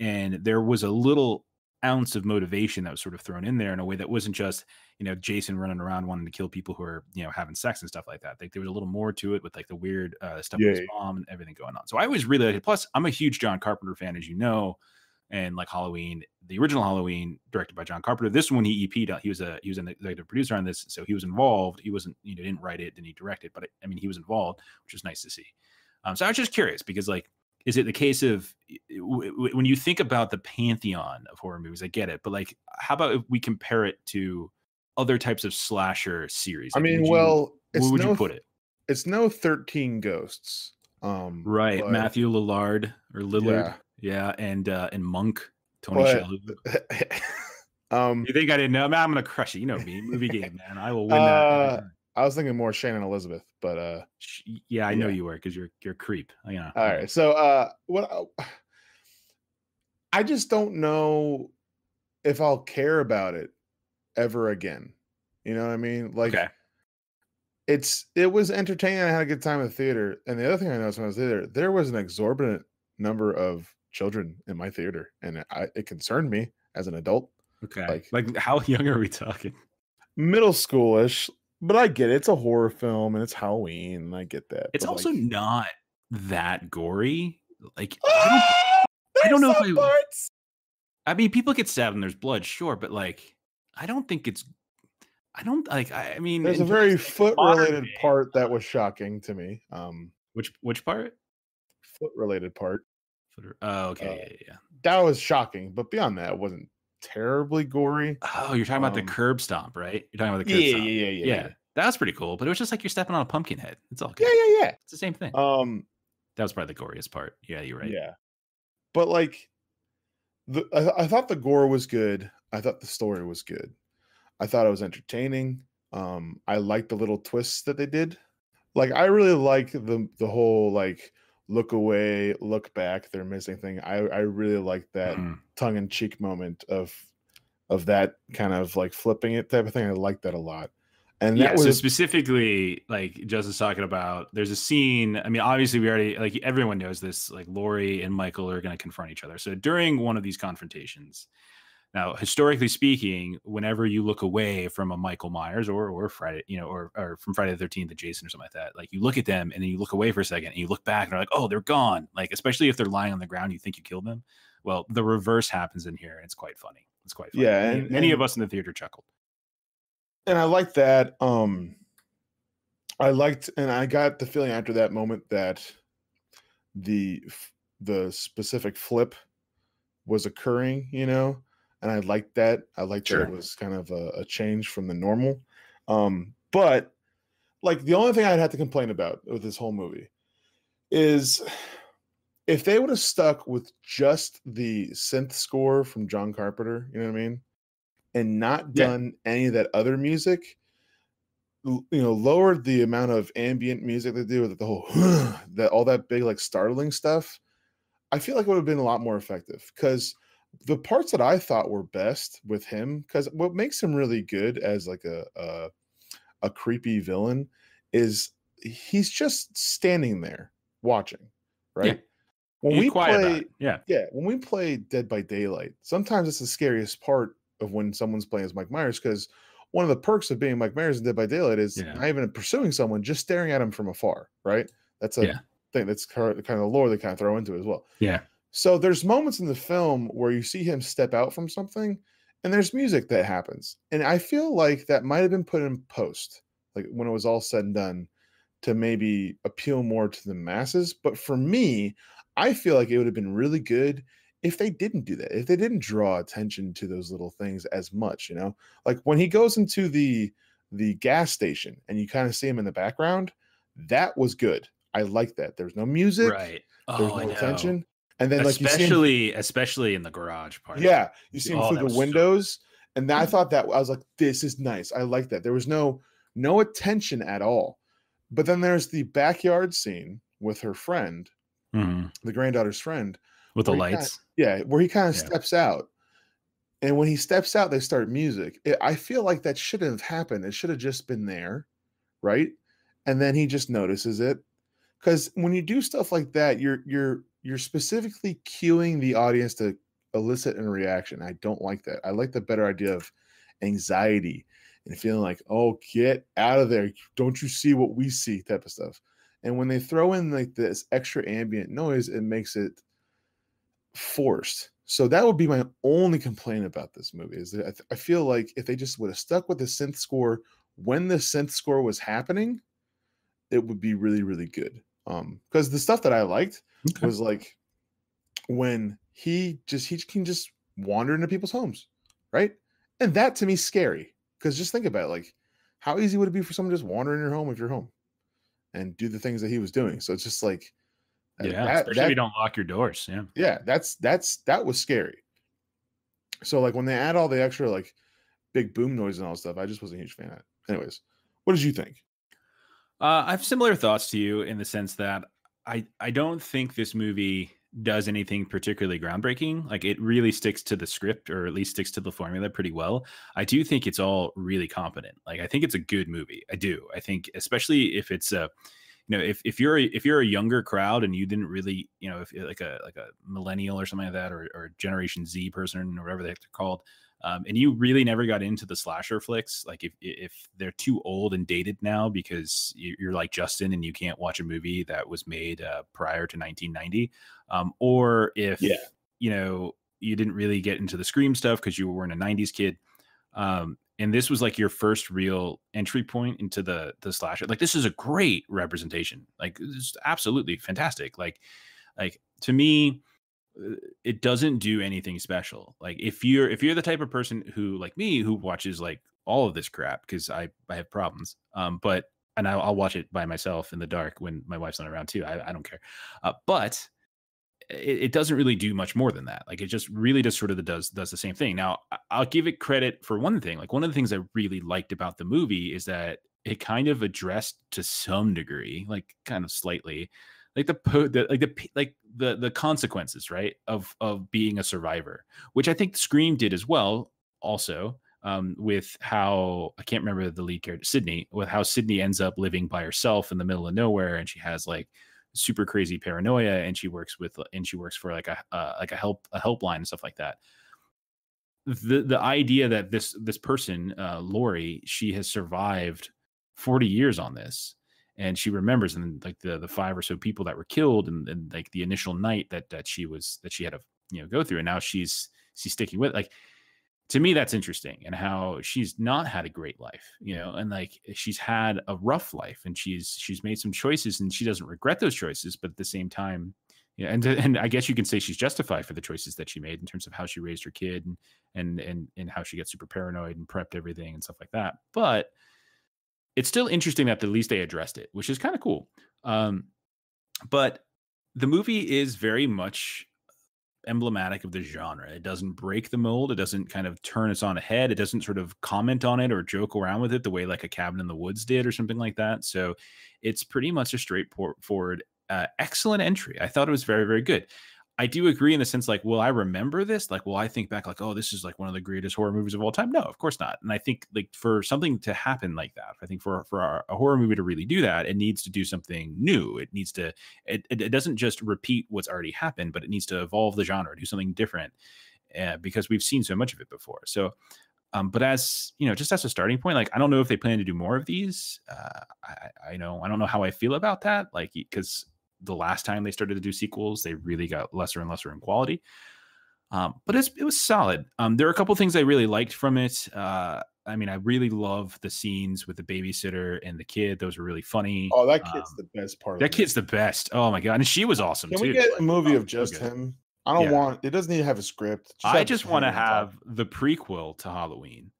and there was a little ounce of motivation that was sort of thrown in there in a way that wasn't just, you know, Jason running around wanting to kill people who are, you know, having sex and stuff like that. Like there was a little more to it with like the weird stuff with his mom and everything going on. So I always really liked it. Plus, I'm a huge John Carpenter fan, as you know, and like Halloween, the original Halloween, directed by John Carpenter. This one he EP'd out. He was an executive producer on this, so he was involved. He wasn't, you know, didn't write it, didn't direct it, but he was involved, which was nice to see. So I was just curious because like. Is it the case of when you think about the pantheon of horror movies? I get it, but like, how about if we compare it to other types of slasher series? Like, where would you put it? It's no 13 Ghosts, right? But, Matthew Lillard, and Monk, Tony Shalhoub. You think I didn't know? Man, I'm gonna crush it. You know me, movie game man. I will win that. I was thinking more Shannon Elizabeth, but yeah, I know you were because you're a creep. Yeah. All right. So I just don't know if I'll care about it ever again. You know what I mean? Like it was entertaining. I had a good time at the theater. And the other thing I noticed when I was there, there was an exorbitant number of children in my theater. And it concerned me as an adult. Okay. Like how young are we talking? Middle schoolish. But I get it. It's a horror film and it's Halloween. And I get that. It's also like, not that gory. Like, I don't know if parts. I mean, people get stabbed and there's blood, sure. But like, I mean, there's a very foot related part that was shocking to me. Which part? Foot related part. Oh, okay. Yeah. That was shocking. But beyond that, it wasn't terribly gory. Oh, you're talking about the curb stomp, right? You're talking about the curb stomp. Yeah. That was pretty cool, but it was just like you're stepping on a pumpkin head. It's all good. Yeah. It's the same thing. That was probably the goriest part. Yeah, you're right. Yeah, but like, I thought the gore was good. I thought the story was good. I thought it was entertaining. I liked the little twists that they did. Like, I really liked the whole like look away, look back, they're missing thing. I really like that tongue-in-cheek moment of that kind of like flipping it type of thing. I like that a lot. And that was so specifically like Justin's talking about, there's a scene. I mean, obviously we already, like everyone knows this, like Lori and Michael are going to confront each other. So during one of these confrontations, now, historically speaking, whenever you look away from a Michael Myers or Friday, you know, or from Friday the 13th to Jason or something like that, like you look at them and then you look away for a second and you look back and they're like, oh, they're gone. Like, especially if they're lying on the ground, you think you killed them. Well, the reverse happens in here and it's quite funny. Yeah. And many of us in the theater chuckled. And I liked that. And I got the feeling after that moment that the specific flip was occurring, you know? And I liked that. I liked that it was kind of a change from the normal. But like the only thing I'd have to complain about with this whole movie is if they would have stuck with just the synth score from John Carpenter, you know what I mean? And not done any of that other music, you know, lowered the amount of ambient music they do with the whole all that big, like startling stuff. I feel like it would have been a lot more effective because the parts that I thought were best with him, because what makes him really good as like a creepy villain is he's just standing there watching, right? When we play Dead by Daylight, sometimes it's the scariest part of when someone's playing as Mike Myers, because one of the perks of being Mike Myers in Dead by Daylight is not even pursuing someone, just staring at him from afar, right? That's a thing that's kind of the lore they kind of throw into it as well. Yeah. So there's moments in the film where you see him step out from something, and there's music that happens. And I feel like that might have been put in post, like when it was all said and done, to maybe appeal more to the masses. But for me, I feel like it would have been really good if they didn't do that, if they didn't draw attention to those little things as much, you know? Like when he goes into the gas station and you kind of see him in the background, that was good. I like that. There's no music. Right. There's no attention. And then like especially in the garage part. Yeah. You see him through the windows. And I thought that, I was like, this is nice. I like that. There was no attention at all. But then there's the backyard scene with her friend, the granddaughter's friend, with the lights. Where he kind of steps out, and when he steps out, they start music. I feel like that shouldn't have happened. It should have just been there, right? And then he just notices it, because when you do stuff like that, you're specifically cueing the audience to elicit a reaction. I don't like that. I like the better idea of anxiety and feeling like, oh, get out of there, don't you see what we see, type of stuff. And when they throw in like this extra ambient noise, it makes it forced. So that would be my only complaint about this movie, is that I feel like if they just would have stuck with the synth score when the synth score was happening, it would be really, really good. Because the stuff that I liked was like when he can just wander into people's homes, right? And that to me is scary, because just think about it, like how easy would it be for someone to just wander in your home if you're home and do the things that he was doing. So it's just like, especially if you don't lock your doors. Yeah. That was scary. So like when they add all the extra like big boom noise and all stuff, I just wasn't a huge fan of it. Anyways, what did you think? I have similar thoughts to you in the sense that I don't think this movie does anything particularly groundbreaking. Like it really sticks to the script, or at least sticks to the formula pretty well. I do think it's all really competent. Like I think it's a good movie. I do. I think especially if it's a, you know, if you're a younger crowd and you didn't really, you know, if like a millennial or something like that, or Generation Z person or whatever the heck they're called, and you really never got into the slasher flicks, like if they're too old and dated now because you're like Justin and you can't watch a movie that was made prior to 1990, or if you know, you didn't really get into the Scream stuff because you weren't a 90s kid, and this was like your first real entry point into the slasher, like this is a great representation. Like it's absolutely fantastic. Like to me, it doesn't do anything special. Like if you're the type of person who, like me, who watches like all of this crap, because I have problems, and I'll watch it by myself in the dark when my wife's not around too. I don't care, but it doesn't really do much more than that. Like it just really just sort of does the same thing. Now I'll give it credit for one thing. Like one of the things I really liked about the movie is that it kind of addressed to some degree, like kind of slightly, like the consequences, right, of being a survivor, which I think Scream did as well, also, with how, I can't remember the lead character, Sydney, with how Sydney ends up living by herself in the middle of nowhere, and she has like super crazy paranoia, and she works for like a helpline and stuff like that. The idea that this person, Lori, she has survived 40 years on this. And she remembers, and like the five or so people that were killed, and like the initial night that she had to, you know, go through, and now she's sticking with. Like to me, that's interesting, and how she's not had a great life, you know, and like she's had a rough life, and she's made some choices, and she doesn't regret those choices, but at the same time, you know, and I guess you can say she's justified for the choices that she made in terms of how she raised her kid, and how she got super paranoid and prepped everything and stuff like that, but. It's still interesting that at least they addressed it, which is kind of cool. But the movie is very much emblematic of the genre. It doesn't break the mold. It doesn't kind of turn us on a head. It doesn't sort of comment on it or joke around with it the way like A Cabin in the Woods did or something like that. So it's pretty much a straightforward, excellent entry. I thought it was very, very good. I do agree in the sense, like, will I remember this? Like, will I think back like, oh, this is like one of the greatest horror movies of all time? No, of course not. And I think like for something to happen like that, I think for a horror movie to really do that, it needs to do something new. It needs to, it doesn't just repeat what's already happened, but it needs to evolve the genre, do something different, because we've seen so much of it before. So, but as, you know, just as a starting point, like, I don't know if they plan to do more of these. I don't know how I feel about that. Like, because the last time they started to do sequels, they really got lesser and lesser in quality. But it was solid. There are a couple things I really liked from it. I mean, I really love the scenes with the babysitter and the kid. Those were really funny. Oh, that kid's the best part. That kid's the best. Oh my God. And she was awesome. Can we get a movie of just him? I don't want, it doesn't need to have a script. I just want to have the prequel to Halloween,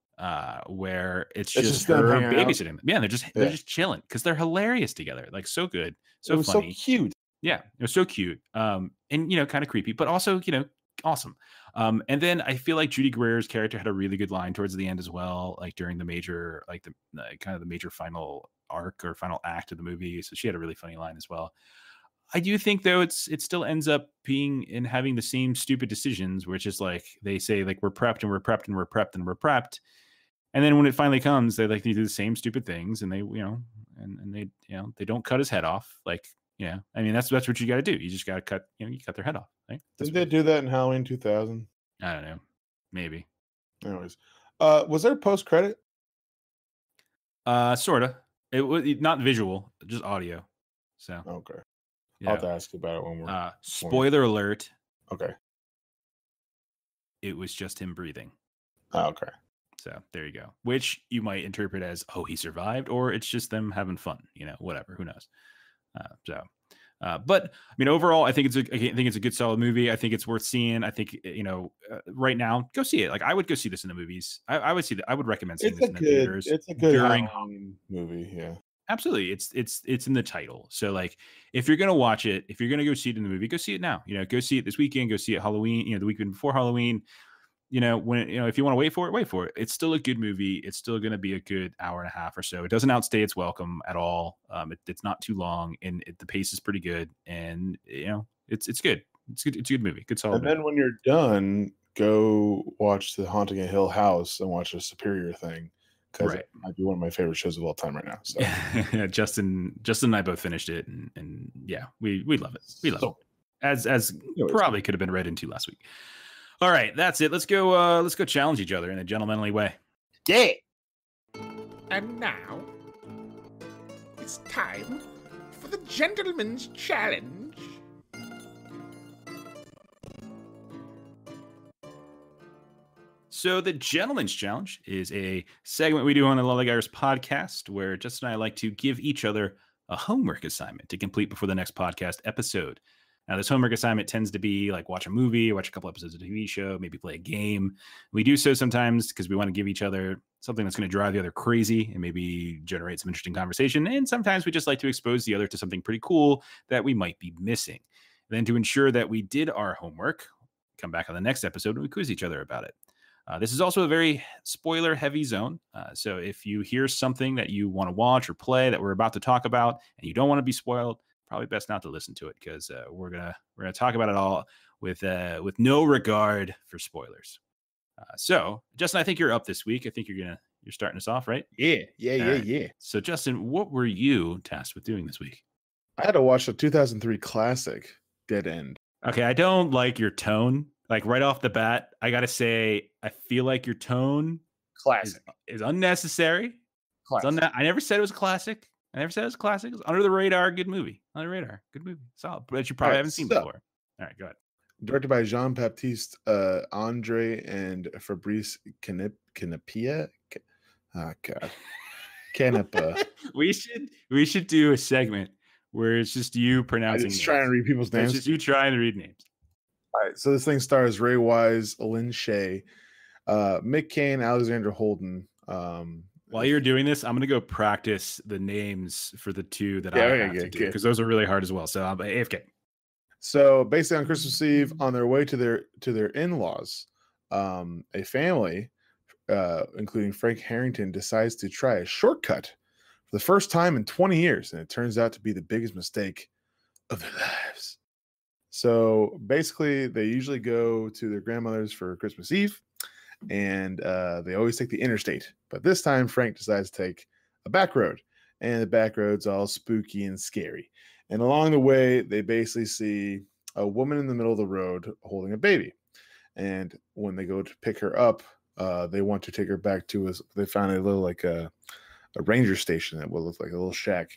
where it's just her babysitting. Yeah, they're just chilling because they're hilarious together. Like, so good, so funny, so cute. Yeah, it was so cute. And you know, kind of creepy, but also, you know, awesome. And then I feel like Judy Greer's character had a really good line towards the end as well, like during the major, like the kind of the major final arc or final act of the movie. So she had a really funny line as well. I do think though it still ends up being and having the same stupid decisions, which is like they say like we're prepped and we're prepped and we're prepped and we're prepped, and then when it finally comes, they like they do the same stupid things, and they they don't cut his head off. Like, you know, I mean that's what you got to do. You just got to cut, you know, you cut their head off. Right? Did they do that in Halloween 2000? I don't know, maybe. Anyways, was there a post credit? Sorta. It was not visual, just audio. So okay. Yeah. I'll have to ask you about it when we're spoiler alert. Okay. It was just him breathing. Oh, okay. So there you go. Which you might interpret as, oh, he survived, or it's just them having fun, you know, whatever. Who knows? But I mean, overall, I think it's a good solid movie. I think it's worth seeing. I think, you know, right now, go see it. Like, I would go see this in the movies. I would see that. I would recommend seeing this in the theaters. It's a good Halloween movie. Yeah. Absolutely. It's in the title. So like, if you're going to watch it, if you're going to go see it in the movie, go see it now, you know, go see it this weekend, go see it Halloween, you know, the weekend before Halloween, you know, when, you know, if you want to wait for it. It's still a good movie. It's still going to be a good hour and a half or so. It doesn't outstay its welcome at all. It's not too long, and the pace is pretty good. And you know, it's good. It's good. It's a good movie. Good solid. And then when you're done, go watch The Haunting of Hill House and watch the Superior thing. Right. It might be one of my favorite shows of all time right now. So yeah, Justin and I both finished it, and yeah, we love it. We love it. As you know, probably could have been read into last week. All right, that's it. Let's go challenge each other in a gentlemanly way. Yeah. And now it's time for the gentleman's challenge. So the Gentleman's Challenge is a segment we do on the Lollygaggers podcast where Justin and I like to give each other a homework assignment to complete before the next podcast episode. Now, this homework assignment tends to be like watch a movie, watch a couple episodes of a TV show, maybe play a game. We do so sometimes because we want to give each other something that's going to drive the other crazy and maybe generate some interesting conversation. And sometimes we just like to expose the other to something pretty cool that we might be missing. And then to ensure that we did our homework, come back on the next episode and we quiz each other about it. This is also a very spoiler-heavy zone, so if you hear something that you want to watch or play that we're about to talk about and you don't want to be spoiled, probably best not to listen to it because we're gonna talk about it all with no regard for spoilers. So, Justin, I think you're up this week. I think you're starting us off, right? Yeah. So, Justin, what were you tasked with doing this week? I had to watch the 2003 classic Dead End. Okay, I don't like your tone. Like, right off the bat, I got to say, I feel like your tone is unnecessary. Classic. I never said it was a classic. It was under the radar, good movie. Solid. But you probably haven't seen before. All right, go ahead. Directed by Jean-Baptiste Andre and Fabrice Canapia. Oh, God. Canapa. We should do a segment where it's just you pronouncing names. Trying to read people's names. It's just you trying to read names. All right, so this thing stars Ray Wise, Lynn Shay, Mick Caine, Alexander Holden. While you're doing this, I'm gonna go practice the names for the two that I have to do because those are really hard as well. So I'm AFK. So basically, on Christmas Eve, on their way to their in-laws, a family, including Frank Harrington, decides to try a shortcut for the first time in 20 years, and it turns out to be the biggest mistake of their lives. So basically, they usually go to their grandmother's for Christmas Eve, and they always take the interstate. But this time, Frank decides to take a back road, and the back road's all spooky and scary. And along the way, they basically see a woman in the middle of the road holding a baby. And when they go to pick her up, they want to take her back to us. They found a little like a ranger station that will look like a little shack.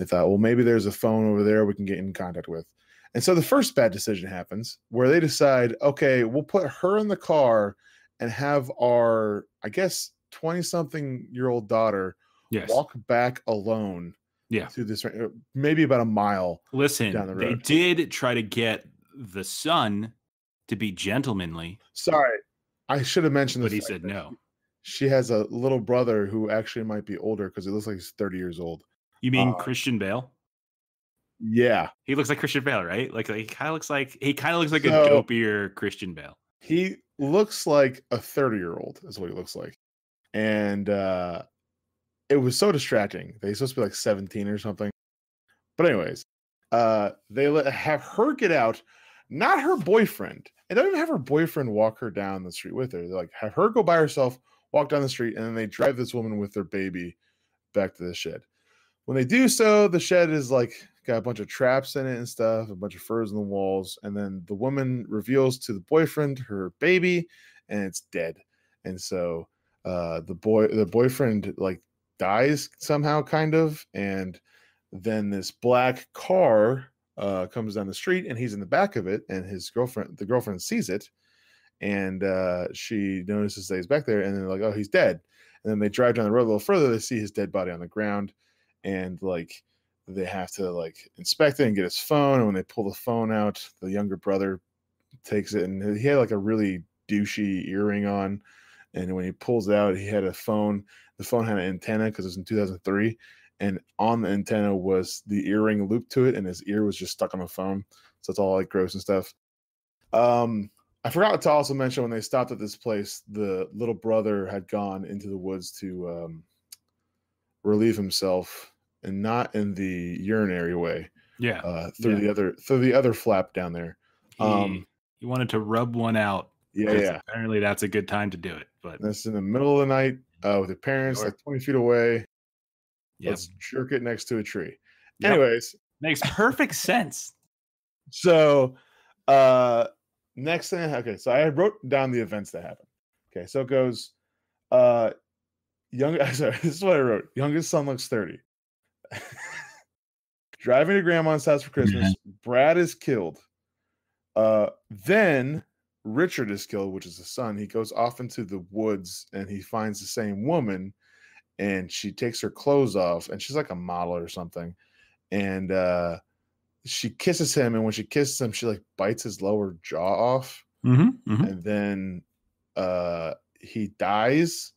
They thought, well, maybe there's a phone over there we can get in contact with. And so the first bad decision happens where they decide, okay, we'll put her in the car and have our, I guess, 20-something-year-old daughter walk back alone to this, maybe about a mile down the road. They did try to get the son to be gentlemanly. Sorry, I should have mentioned this. But he said no. She has a little brother who actually might be older because it looks like he's 30 years old. You mean Christian Bale? Yeah, he looks like Christian Bale, right? Like he kind of looks like a dopier Christian Bale. He looks like a 30-year-old is what he looks like, and it was so distracting. They're supposed to be like 17 or something, but anyways, they have her get out, not her boyfriend. And they don't even have her boyfriend walk her down the street with her. They like have her go by herself, walk down the street, and then they drive this woman with their baby back to the shed. When they do so, the shed is like got a bunch of traps in it and stuff, a bunch of furs in the walls, and then the woman reveals to the boyfriend her baby, and it's dead. And so the boyfriend like dies somehow, kind of, and then this black car comes down the street, and he's in the back of it, and his girlfriend, the girlfriend sees it, and she notices that he's back there, and they're like, oh, he's dead. And then they drive down the road a little further, they see his dead body on the ground, and like they have to like inspect it and get his phone. And when they pull the phone out, the younger brother takes it, and he had like a really douchey earring on. And when he pulls it out, he had a phone. The phone had an antenna because it was in 2003. And on the antenna was the earring looped to it, and his ear was just stuck on the phone. So it's all like gross and stuff. I forgot to also mention when they stopped at this place, the little brother had gone into the woods to relieve himself, and not in the urinary way. Yeah. Through the other flap down there. He wanted to rub one out. Yeah. Apparently that's a good time to do it. But that's in the middle of the night with the parents, like 20 feet away. Yep. Let's jerk it next to a tree. Yep. Anyways. Makes perfect sense. So next thing, okay, so I wrote down the events that happened. Okay, so it goes this is what I wrote. Youngest son looks 30. Driving to grandma's house for Christmas, Brad is killed. Then Richard is killed, which is the son. He goes off into the woods and he finds the same woman, and she takes her clothes off, and she's like a model or something, and she kisses him, and when she kisses him, she like bites his lower jaw off. And then he dies,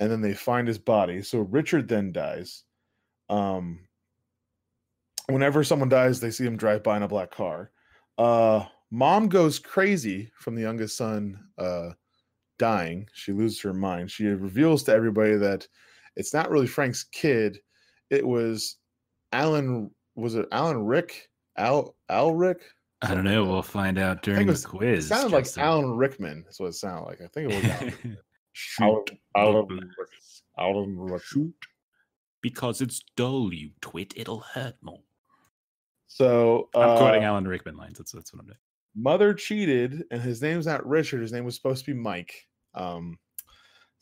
and then they find his body. So Richard then dies. Whenever someone dies, they see him drive by in a black car. Mom goes crazy from the youngest son dying. She loses her mind. She reveals to everybody that it's not really Frank's kid. It was Alan Rick? I don't know. We'll find out during the quiz. It sounded like Alan Rickman. That's what it sounded like. I think it was Alan. Shoot. Alan Rick. Shoot. Because it's dull, you twit. It'll hurt more. So I'm quoting Alan Rickman lines. That's what I'm doing. Mother cheated, and his name's not Richard. His name was supposed to be Mike. So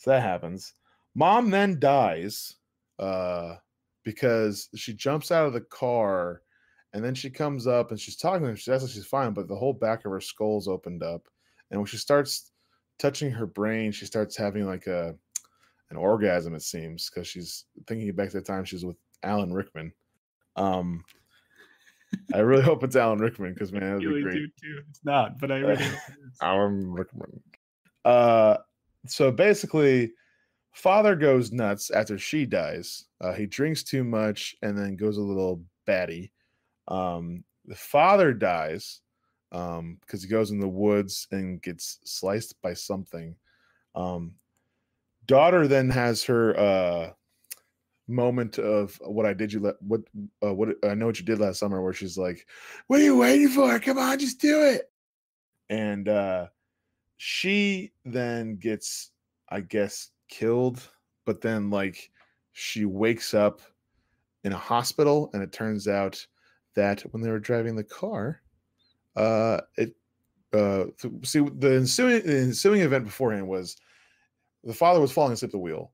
that happens. Mom then dies because she jumps out of the car, and then she comes up and she's talking to him. She asks if she's fine, but the whole back of her skull's opened up, and when she starts touching her brain, she starts having like an orgasm, it seems, because she's thinking back to the time she's with Alan Rickman. I really hope it's Alan Rickman, because man, that'd be great. Do too. It's not, but I really hope it is. Alan Rickman. So basically, father goes nuts after she dies. He drinks too much and then goes a little batty. The father dies because he goes in the woods and gets sliced by something. Daughter then has her moment of I Know What You Did Last Summer, where she's like, "What are you waiting for? Come on, just do it." And she then gets, I guess, killed, but then like she wakes up in a hospital, and it turns out that when they were driving the car, the ensuing event beforehand was the father was falling asleep at the wheel,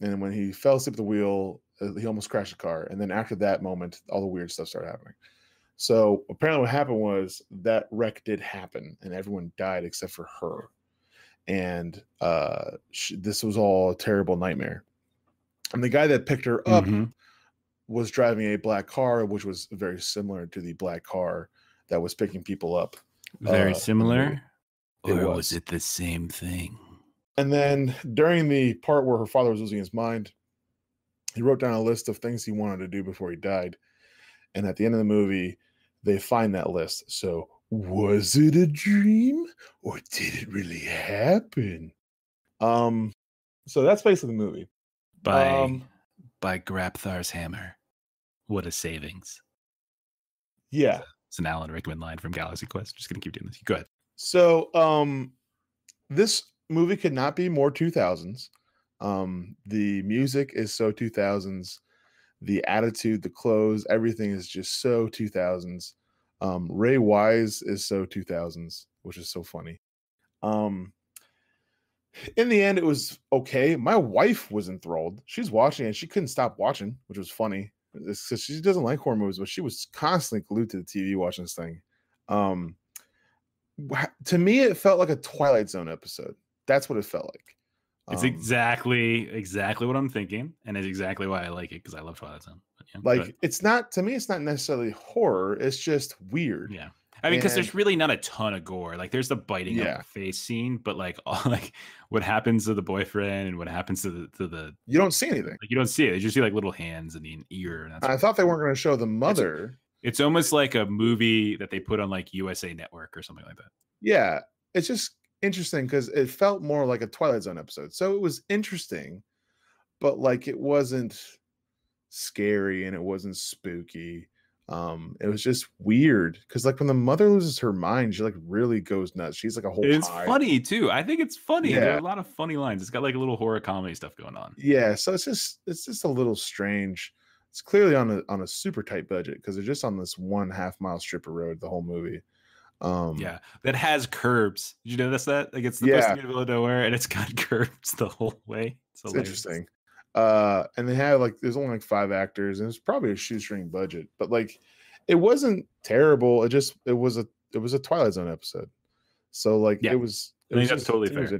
and when he fell asleep at the wheel, he almost crashed the car. And then after that moment, all the weird stuff started happening. So apparently what happened was that wreck did happen, and everyone died except for her. And this was all a terrible nightmare. And the guy that picked her up was driving a black car, which was very similar to the black car that was picking people up. Very similar? Or was it the same thing? And then during the part where her father was losing his mind, he wrote down a list of things he wanted to do before he died. And at the end of the movie, they find that list. So was it a dream, or did it really happen? So that's basically the movie. By Grapthar's hammer. What a savings. Yeah. It's an Alan Rickman line from Galaxy Quest. Just going to keep doing this. Go ahead. So this movie could not be more 2000s. The music is so 2000s. The attitude, the clothes, everything is just so 2000s. Ray Wise is so 2000s, which is so funny. In the end, it was okay. My wife was enthralled. She's watching and she couldn't stop watching, which was funny. She doesn't like horror movies, but she was constantly glued to the TV watching this thing. To me, it felt like a Twilight Zone episode. That's what it felt like. It's exactly what I'm thinking, and it's exactly why I like it, because I love Twilight Zone. Yeah, like, it's not, to me, it's not necessarily horror. It's just weird. Yeah. I mean, because there's really not a ton of gore. Like, there's the biting of the face scene, but like, all, like what happens to the boyfriend and what happens to the you don't see anything. Like, you don't see it. You just see like little hands and an ear. And that's I thought they weren't going to show the mother. It's almost like a movie that they put on like USA Network or something like that. Yeah, it's just interesting because it felt more like a Twilight Zone episode. So it was interesting, but like it wasn't scary and it wasn't spooky. It was just weird because like when the mother loses her mind, she like really goes nuts. She's like a whole funny too. I think it's funny. Yeah. There are a lot of funny lines. It's got like a little horror comedy stuff going on. Yeah, so it's just a little strange. It's clearly on a super tight budget because they're just on this 1.5 mile strip of road the whole movie. Yeah, that has curbs. Did you notice that? Like it's the best in the middle of nowhere and it's got curbs the whole way. It's interesting. And they have like there's only like 5 actors and it's probably a shoestring budget, but like it wasn't terrible. It was a Twilight Zone episode, so like it was totally fair.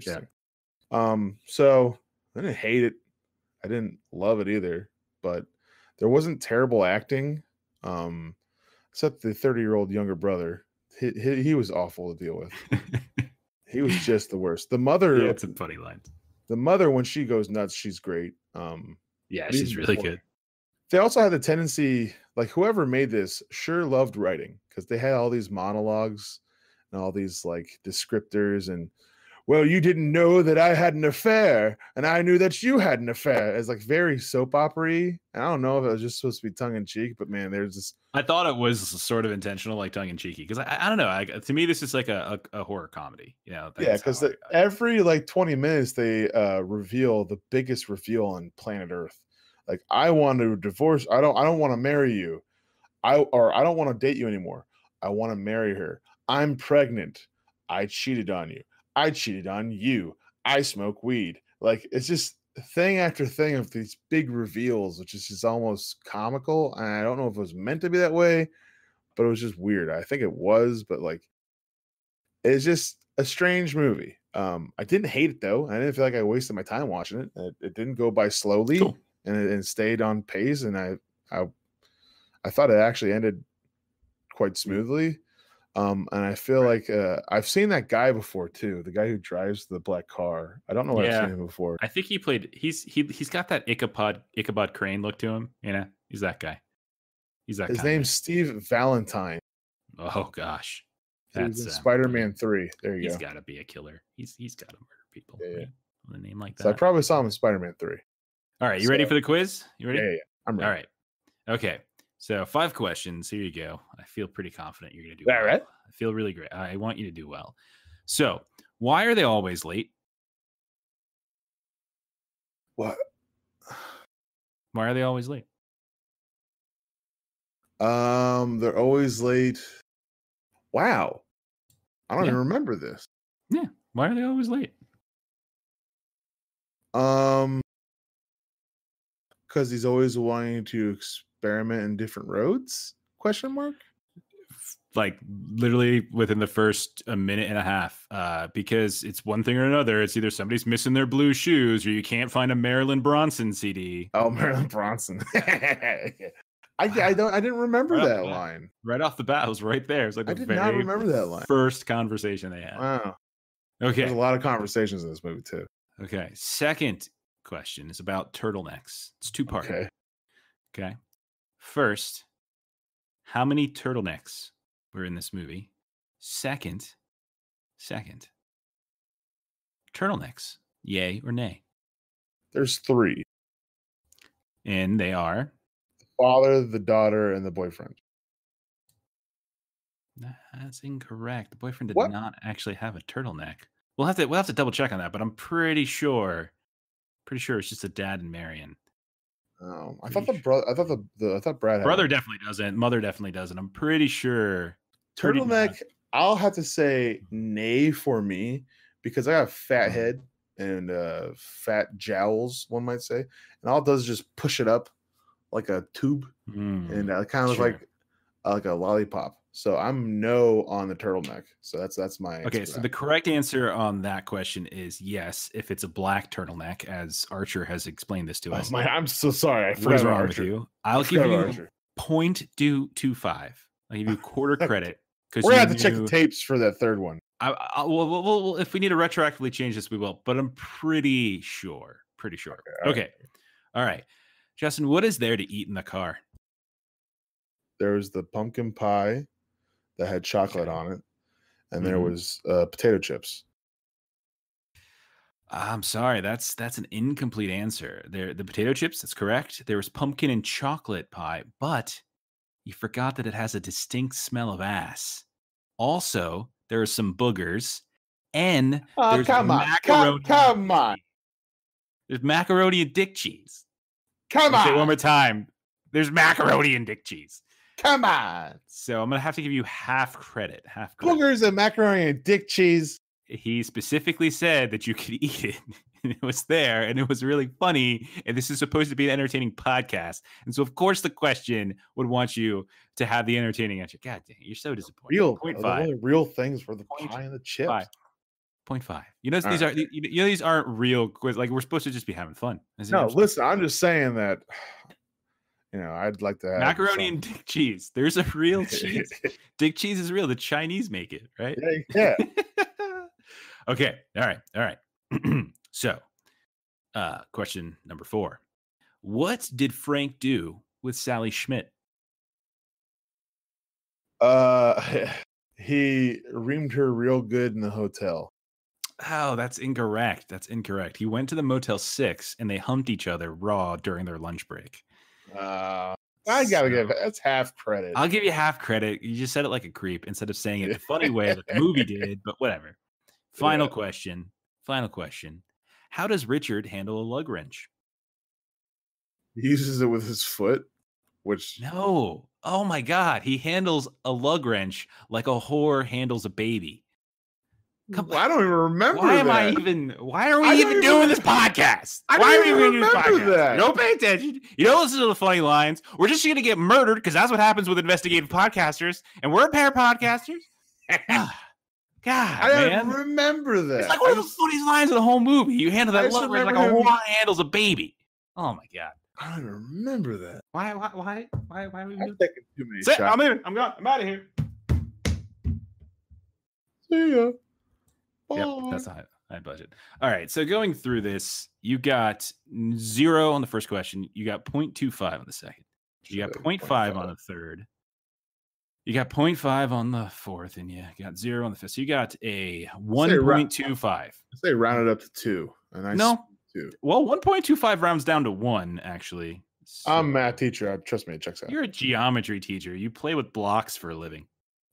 Yeah. So I didn't hate it, I didn't love it either, but there wasn't terrible acting, except the 30-year-old younger brother. He was awful to deal with. He was just the worst. The mother. Yeah, it's a funny line. The mother, when she goes nuts, she's great. Yeah, she's really good. They also had the tendency, like whoever made this sure loved writing, because they had all these monologues and all these like descriptors and, well, you didn't know that I had an affair and I knew that you had an affair. It's like very soap opera-y. I don't know if it was just supposed to be tongue in cheek, but man, there's this. I thought it was sort of intentional, like tongue in cheeky, because I don't know. To me, this is like a horror comedy. You know, yeah, because every like 20 minutes they reveal the biggest reveal on planet Earth. Like, I want to divorce. I don't want to marry you. I don't want to date you anymore. I want to marry her. I'm pregnant. I cheated on you. I cheated on you. I smoke weed. Like, it's just thing after thing of these big reveals, which is just almost comical. And I don't know if it was meant to be that way, but it was just weird. I think it was, but like, it's just a strange movie. I didn't hate it though. I didn't feel like I wasted my time watching it. It didn't go by slowly, cool. And it stayed on pace. And I thought it actually ended quite smoothly. And I feel like I've seen that guy before too, the guy who drives the black car. I don't know where I've seen him before. I think he's got that Ichabod Crane look to him, you know. He's that guy. He's that guy. His name's Steve Valentine. Oh gosh. That's Spider-Man 3. There you go. He's gotta be a killer. He's gotta murder people. Yeah. With a name like that. So I probably saw him in Spider-Man 3. All right. You ready for the quiz? You ready? Yeah, yeah. I'm ready. All right. Okay. So 5 questions. Here you go. I feel pretty confident you're going to do well. All right. I feel really great. I want you to do well. So why are they always late? What? Why are they always late? They're always late. Wow. I don't even remember this. Yeah. Why are they always late? Because he's always wanting to experiment in different roads? Question mark. Like literally within the first minute and a half, because it's one thing or another. It's either somebody's missing their blue shoes, or you can't find a Marilyn Bronson CD. Oh, Marilyn Bronson. I didn't remember that line. Right off the bat, it was right there. It's like the first conversation they had. Wow. Okay. There's a lot of conversations in this movie too. Okay. Second question is about turtlenecks. It's 2-part. Okay. Okay. First, how many turtlenecks were in this movie? Second, turtlenecks, yay or nay? There's 3. And they are? The father, the daughter, and the boyfriend. That's incorrect. The boyfriend did not actually have a turtleneck. We'll have to double check on that, but I'm pretty sure it's just the dad and Marion. Oh, I thought the brother. I thought Brad. Brother definitely doesn't. Mother definitely doesn't. I'm pretty sure. Turtleneck. I'll have to say nay for me because I got a fat head and fat jowls, one might say, and all it does is just push it up like a tube, and it kind of like a lollipop. So I'm no on the turtleneck. So that's my answer. Okay. So the correct answer on that question is yes, if it's a black turtleneck, as Archer has explained this to us. My, I'm so sorry. I forgot about Archer. With you. I'll give you 0.225. I'll give you quarter credit because we're gonna have to check the tapes for that third one. Well, if we need to retroactively change this, we will. But I'm pretty sure. Okay. All right, Justin, what is there to eat in the car? There was the pumpkin pie that had chocolate on it, and there was potato chips. I'm sorry, that's an incomplete answer. The potato chips, that's correct. There was pumpkin and chocolate pie, but you forgot that it has a distinct smell of ass. Also, there are some boogers, and there's macaroni. Come on, there's macaroni and dick cheese. Come on, say one more time. There's macaroni and dick cheese. Come on. So I'm going to have to give you half credit. Boogers and macaroni and dick cheese. He specifically said that you could eat it. And it was there. And it was really funny. And this is supposed to be an entertaining podcast. And so, of course, the question would want you to have the entertaining answer. God dang, you're so disappointed. The real things were the pie and the chips. 0.5. You know, these aren't real quiz. Like, we're supposed to just be having fun. No, listen, I'm just saying that. You know, I'd like to have macaroni and dick cheese. There's a real cheese. Dick cheese is real. The Chinese make it, right? Yeah. Okay. All right. So, question number 4. What did Frank do with Sally Schmidt? He reamed her real good in the hotel. Oh, that's incorrect. He went to the Motel 6 and they humped each other raw during their lunch break. That's half credit. I'll give you half credit. You just said it like a creep instead of saying it the funny way that the movie did, but whatever. Final question. How does Richard handle a lug wrench? He uses it with his foot, which no. Oh my God. He handles a lug wrench like a whore handles a baby. I don't even remember. Why are we even doing this podcast? Why are we even doing this podcast? You don't pay attention. You don't listen to the funny lines. We're just going to get murdered because that's what happens with investigative podcasters, and we're a pair of podcasters. God, I don't remember that. It's like one of the funniest lines of the whole movie. You handle that love like a whore handles a baby. Oh my God, I don't remember that. Why are we doing that? I'm in. I'm gone. I'm out of here. See ya. Yep, that's a high budget. All right, so going through this, you got 0 on the first question. You got 0.25 on the second. You got 0.5 on the third. You got 0.5 on the fourth, and you got 0 on the fifth. So you got a 1.25. I say round it up to 2. And I no, 2. Well, 1.25 rounds down to 1, actually. So I'm a math teacher. Trust me, it checks out. You're a geometry teacher. You play with blocks for a living.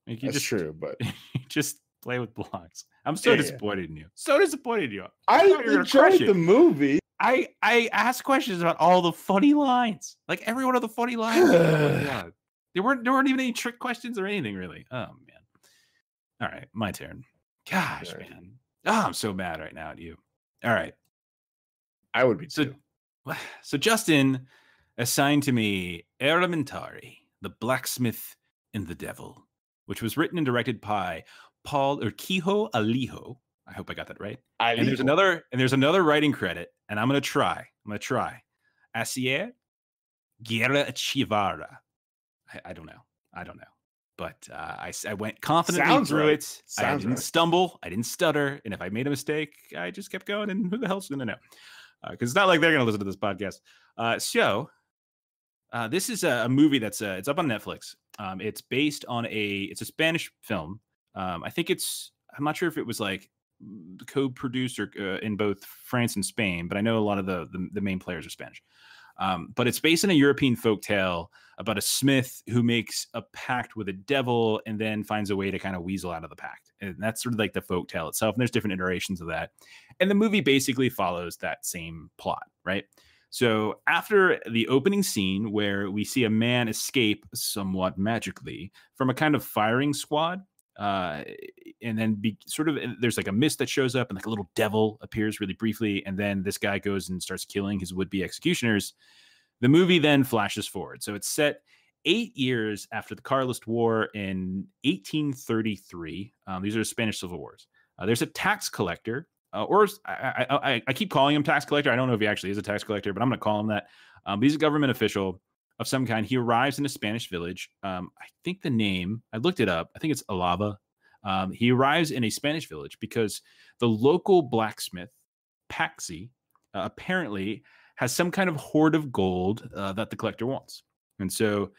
Like, that's just true, but you just play with blocks. I'm so disappointed in you. So disappointed in you. I enjoyed the movie. I asked questions about all the funny lines. Like every one of the funny lines. Oh, there weren't even any trick questions or anything really. Oh man. All right, my turn. Gosh, man. Oh, I'm so mad right now at you. All right. I would be too. So Justin assigned to me Errementari, the Blacksmith and the Devil, which was written and directed by Quijo Alijo. I hope I got that right. And there's another writing credit, and I'm gonna try. Asier Guerra Chivara. I don't know. But I went confidently through it. I didn't stumble. I didn't stutter. And if I made a mistake, I just kept going. And who the hell's gonna know? Because it's not like they're gonna listen to this podcast. So this is a movie that's it's up on Netflix. It's based on a Spanish film. I think I'm not sure if it was like co-produced or in both France and Spain, but I know a lot of the main players are Spanish. But it's based on a European folktale about a smith who makes a pact with a devil and then finds a way to kind of weasel out of the pact. And that's sort of like the folktale itself. And there's different iterations of that. And the movie basically follows that same plot, right? So after the opening scene where we see a man escape somewhat magically from a kind of firing squad, and then there's like a mist that shows up and like a little devil appears really briefly. And then this guy goes and starts killing his would-be executioners. The movie then flashes forward. So it's set 8 years after the Carlist War in 1833. These are the Spanish Civil Wars. There's a tax collector, or I keep calling him tax collector. I don't know if he actually is a tax collector, but I'm going to call him that. But he's a government official of some kind. He arrives in a Spanish village. I think the name, I looked it up. I think it's Alava. He arrives in a Spanish village because the local blacksmith, Paxi, apparently has some kind of hoard of gold that the collector wants. And so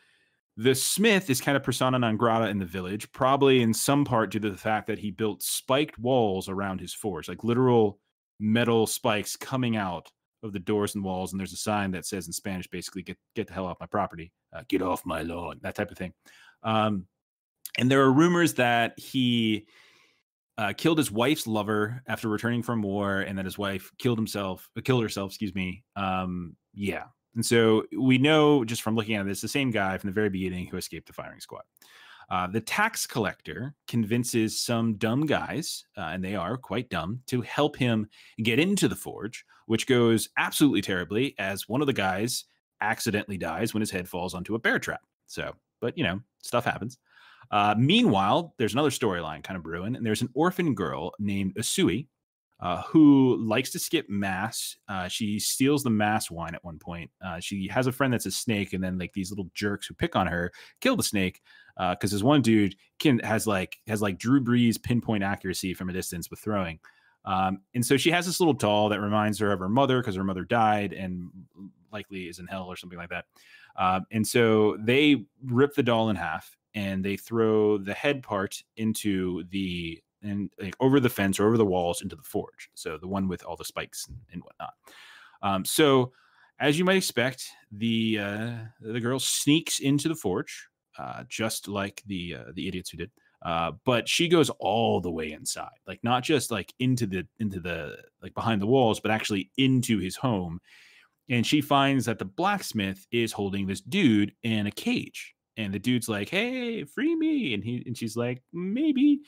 the smith is kind of persona non grata in the village, probably in some part due to the fact that he built spiked walls around his forge, like literal metal spikes coming out of the doors and walls, and there's a sign that says in Spanish, basically, get the hell off my property, get off my lawn, that type of thing. And there are rumors that he killed his wife's lover after returning from war, and that his wife killed herself, excuse me. Yeah. And so we know just from looking at this, the same guy from the very beginning who escaped the firing squad. The tax collector convinces some dumb guys, and they are quite dumb, to help him get into the forge, which goes absolutely terribly as one of the guys accidentally dies when his head falls onto a bear trap. So, but you know, stuff happens. Meanwhile, there's another storyline kind of brewing, and there's an orphan girl named Asui, who likes to skip mass. She steals the mass wine at one point. She has a friend that's a snake, and then like these little jerks who pick on her kill the snake, because this one dude has like Drew Brees pinpoint accuracy from a distance with throwing. And so she has this little doll that reminds her of her mother because her mother died and likely is in hell or something like that. And so they rip the doll in half and they throw the head part over the fence or over the walls into the forge. So the one with all the spikes and whatnot. So as you might expect, the girl sneaks into the forge, just like the idiots who did. But she goes all the way inside, like not just like into the like behind the walls, but actually into his home. And she finds that the blacksmith is holding this dude in a cage. And the dude's like, "Hey, free me!" And she's like, "Maybe."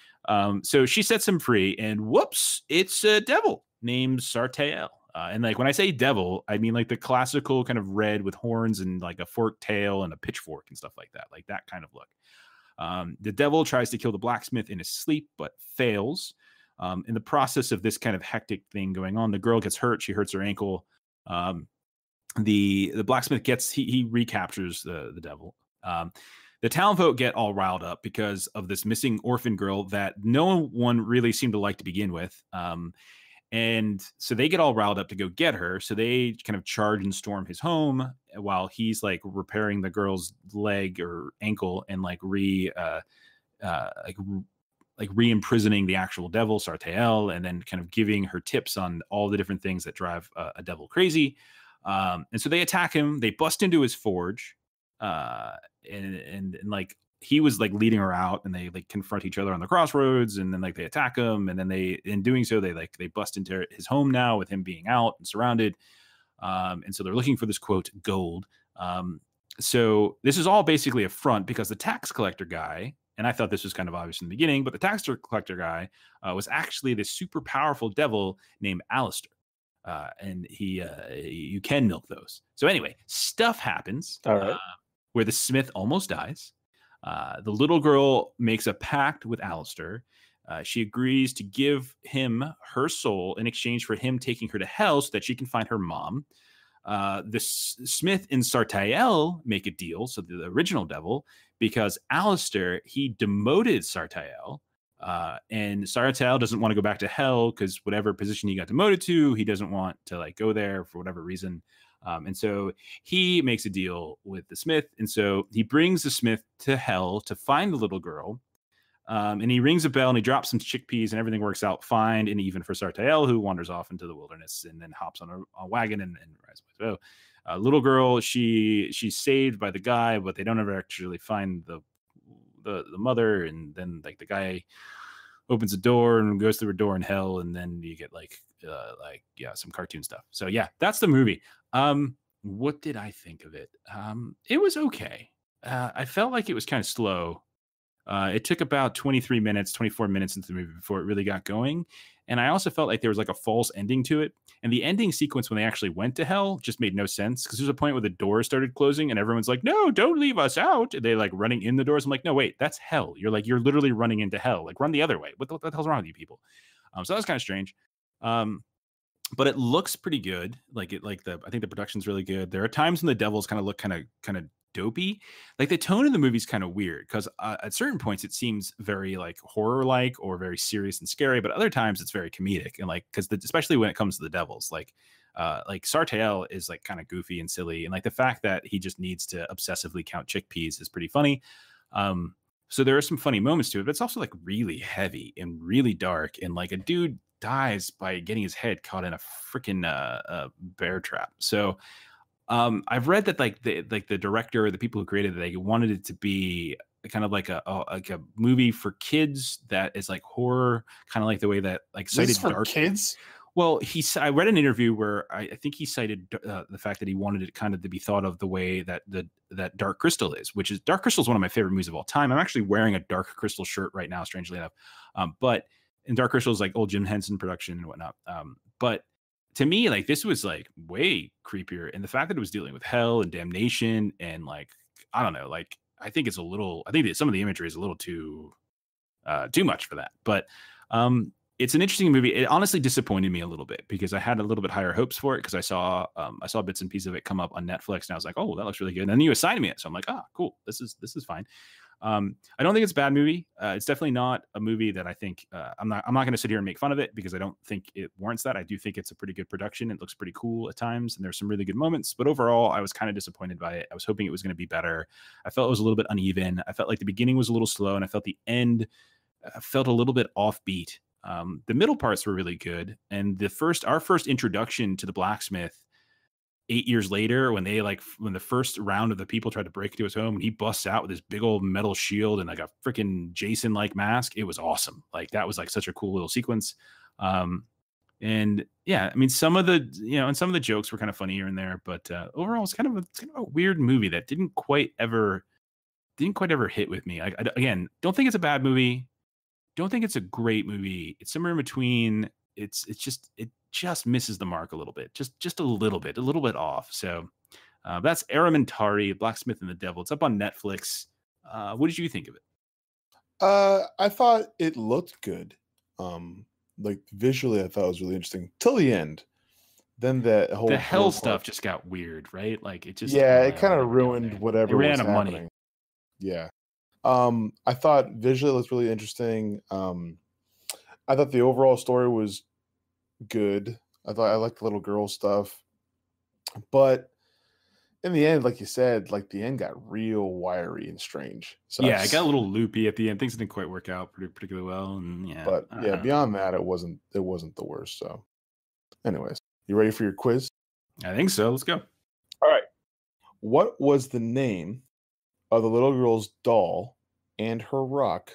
So she sets him free, and whoops, it's a devil named Sartael. And like when I say devil, I mean like the classical kind of red with horns and like a forked tail and a pitchfork and stuff like that kind of look. The devil tries to kill the blacksmith in his sleep, but fails. In the process of this kind of hectic thing going on, the girl gets hurt. She hurts her ankle. The blacksmith he recaptures the devil. The townfolk get all riled up because of this missing orphan girl that no one really seemed to like to begin with. And so they get all riled up to go get her. So they kind of charge and storm his home while he's like repairing the girl's leg or ankle and like like re-imprisoning the actual devil, Sartael, and then kind of giving her tips on all the different things that drive a devil crazy. And so they attack him, they bust into his forge, and like he was like leading her out, and they like confront each other on the crossroads, and then like they attack him, and then they, in doing so, they like, they bust into his home now with him being out and surrounded. And so they're looking for this quote gold. So this is all basically a front, because the tax collector guy, and I thought this was kind of obvious in the beginning, but the tax collector guy was actually this super powerful devil named Alistair. And he, you can milk those. So anyway, stuff happens where the Smith almost dies. The little girl makes a pact with Alistair. She agrees to give him her soul in exchange for him taking her to hell so that she can find her mom. The Smith and Sartael make a deal, so the original devil, because Alistair, he demoted Sartael, and Sartael doesn't want to go back to hell because whatever position he got demoted to, he doesn't want to like go there for whatever reason. And so he makes a deal with the Smith, and so he brings the Smith to hell to find the little girl. And he rings a bell and he drops some chickpeas, and everything works out fine. And even for Sartael, who wanders off into the wilderness and then hops on a wagon and rides away. So little girl, she's saved by the guy, but they don't ever actually find the mother. And then like the guy opens a door and goes through a door in hell. And then you get like, yeah, some cartoon stuff. So yeah, that's the movie. What did I think of it? It was okay. I felt like it was kind of slow. It took about 23 minutes, 24 minutes into the movie before it really got going. And I also felt like there was like a false ending to it. And the ending sequence when they actually went to hell just made no sense, because there's a point where the doors started closing and everyone's like, no, don't leave us out. And they like running in the doors. I'm like, no, wait, that's hell. You're like, you're literally running into hell. Like, run the other way. What the hell's wrong with you people? So that was kind of strange. But it looks pretty good. Like it, like I think the production's really good. There are times when the devils kind of look kind of dopey. Like the tone of the movie is kind of weird, because at certain points it seems very like horror like or very serious and scary, but other times it's very comedic, and like, because especially when it comes to the devils, like Sartael is like kind of goofy and silly, and like the fact that he just needs to obsessively count chickpeas is pretty funny. So there are some funny moments to it, but it's also like really heavy and really dark, and like a dude dies by getting his head caught in a freaking bear trap. So I've read that like the director or the people who created it, they wanted it to be kind of like a movie for kids that is like horror, kind of like the way that like cited for Dark kids. Well, I read an interview where I think he cited the fact that he wanted it kind of to be thought of the way that that Dark Crystal is, which is, Dark Crystal is one of my favorite movies of all time. I'm actually wearing a Dark Crystal shirt right now, strangely enough. And Dark Crystal is like old Jim Henson production and whatnot. But to me, like, this was like way creepier, and the fact that it was dealing with hell and damnation and like, I don't know, like I think that some of the imagery is a little too much for that. But it's an interesting movie. It honestly disappointed me a little bit, because I had a little bit higher hopes for it, because I saw bits and pieces of it come up on Netflix, and I was like, oh, that looks really good. And then you assigned me it, so I'm like, ah, cool, this is fine. I don't think it's a bad movie. It's definitely not a movie that I think I'm not going to sit here and make fun of it, because I don't think it warrants that. I do think it's a pretty good production. It looks pretty cool at times, and there's some really good moments, but overall I was kind of disappointed by it. I was hoping it was going to be better. I felt it was a little bit uneven. I felt like the beginning was a little slow, and I felt the end felt a little bit offbeat. The middle parts were really good, and our first introduction to the blacksmith 8 years later, when they when the first round of the people tried to break into his home, and he busts out with his big old metal shield and like a freaking Jason like mask, it was awesome. Like, that was like such a cool little sequence. And yeah, I mean, some of the jokes were kind of funny here and there, but overall it's kind of a weird movie that didn't quite ever hit with me. I again, don't think it's a bad movie, don't think it's a great movie. It's somewhere in between. It just misses the mark a little bit, just a little bit off. So that's Errementari, Blacksmith and the Devil. It's up on Netflix. What did you think of it? I thought it looked good. Like visually, I thought it was really interesting till the end. Then that whole hell stuff just got weird, right? Like, it just, yeah, it kind of ruined whatever was happening. They ran out of money. Yeah. I thought visually it looked really interesting. I thought the overall story was good. I liked the little girl stuff, but in the end, like you said, like the end got real wiry and strange. So yeah, it got a little loopy at the end. Things didn't quite work out particularly well. And yeah, but yeah, beyond that, it wasn't the worst. So, anyways, you ready for your quiz? I think so. Let's go. All right. What was the name of the little girl's doll and her rock?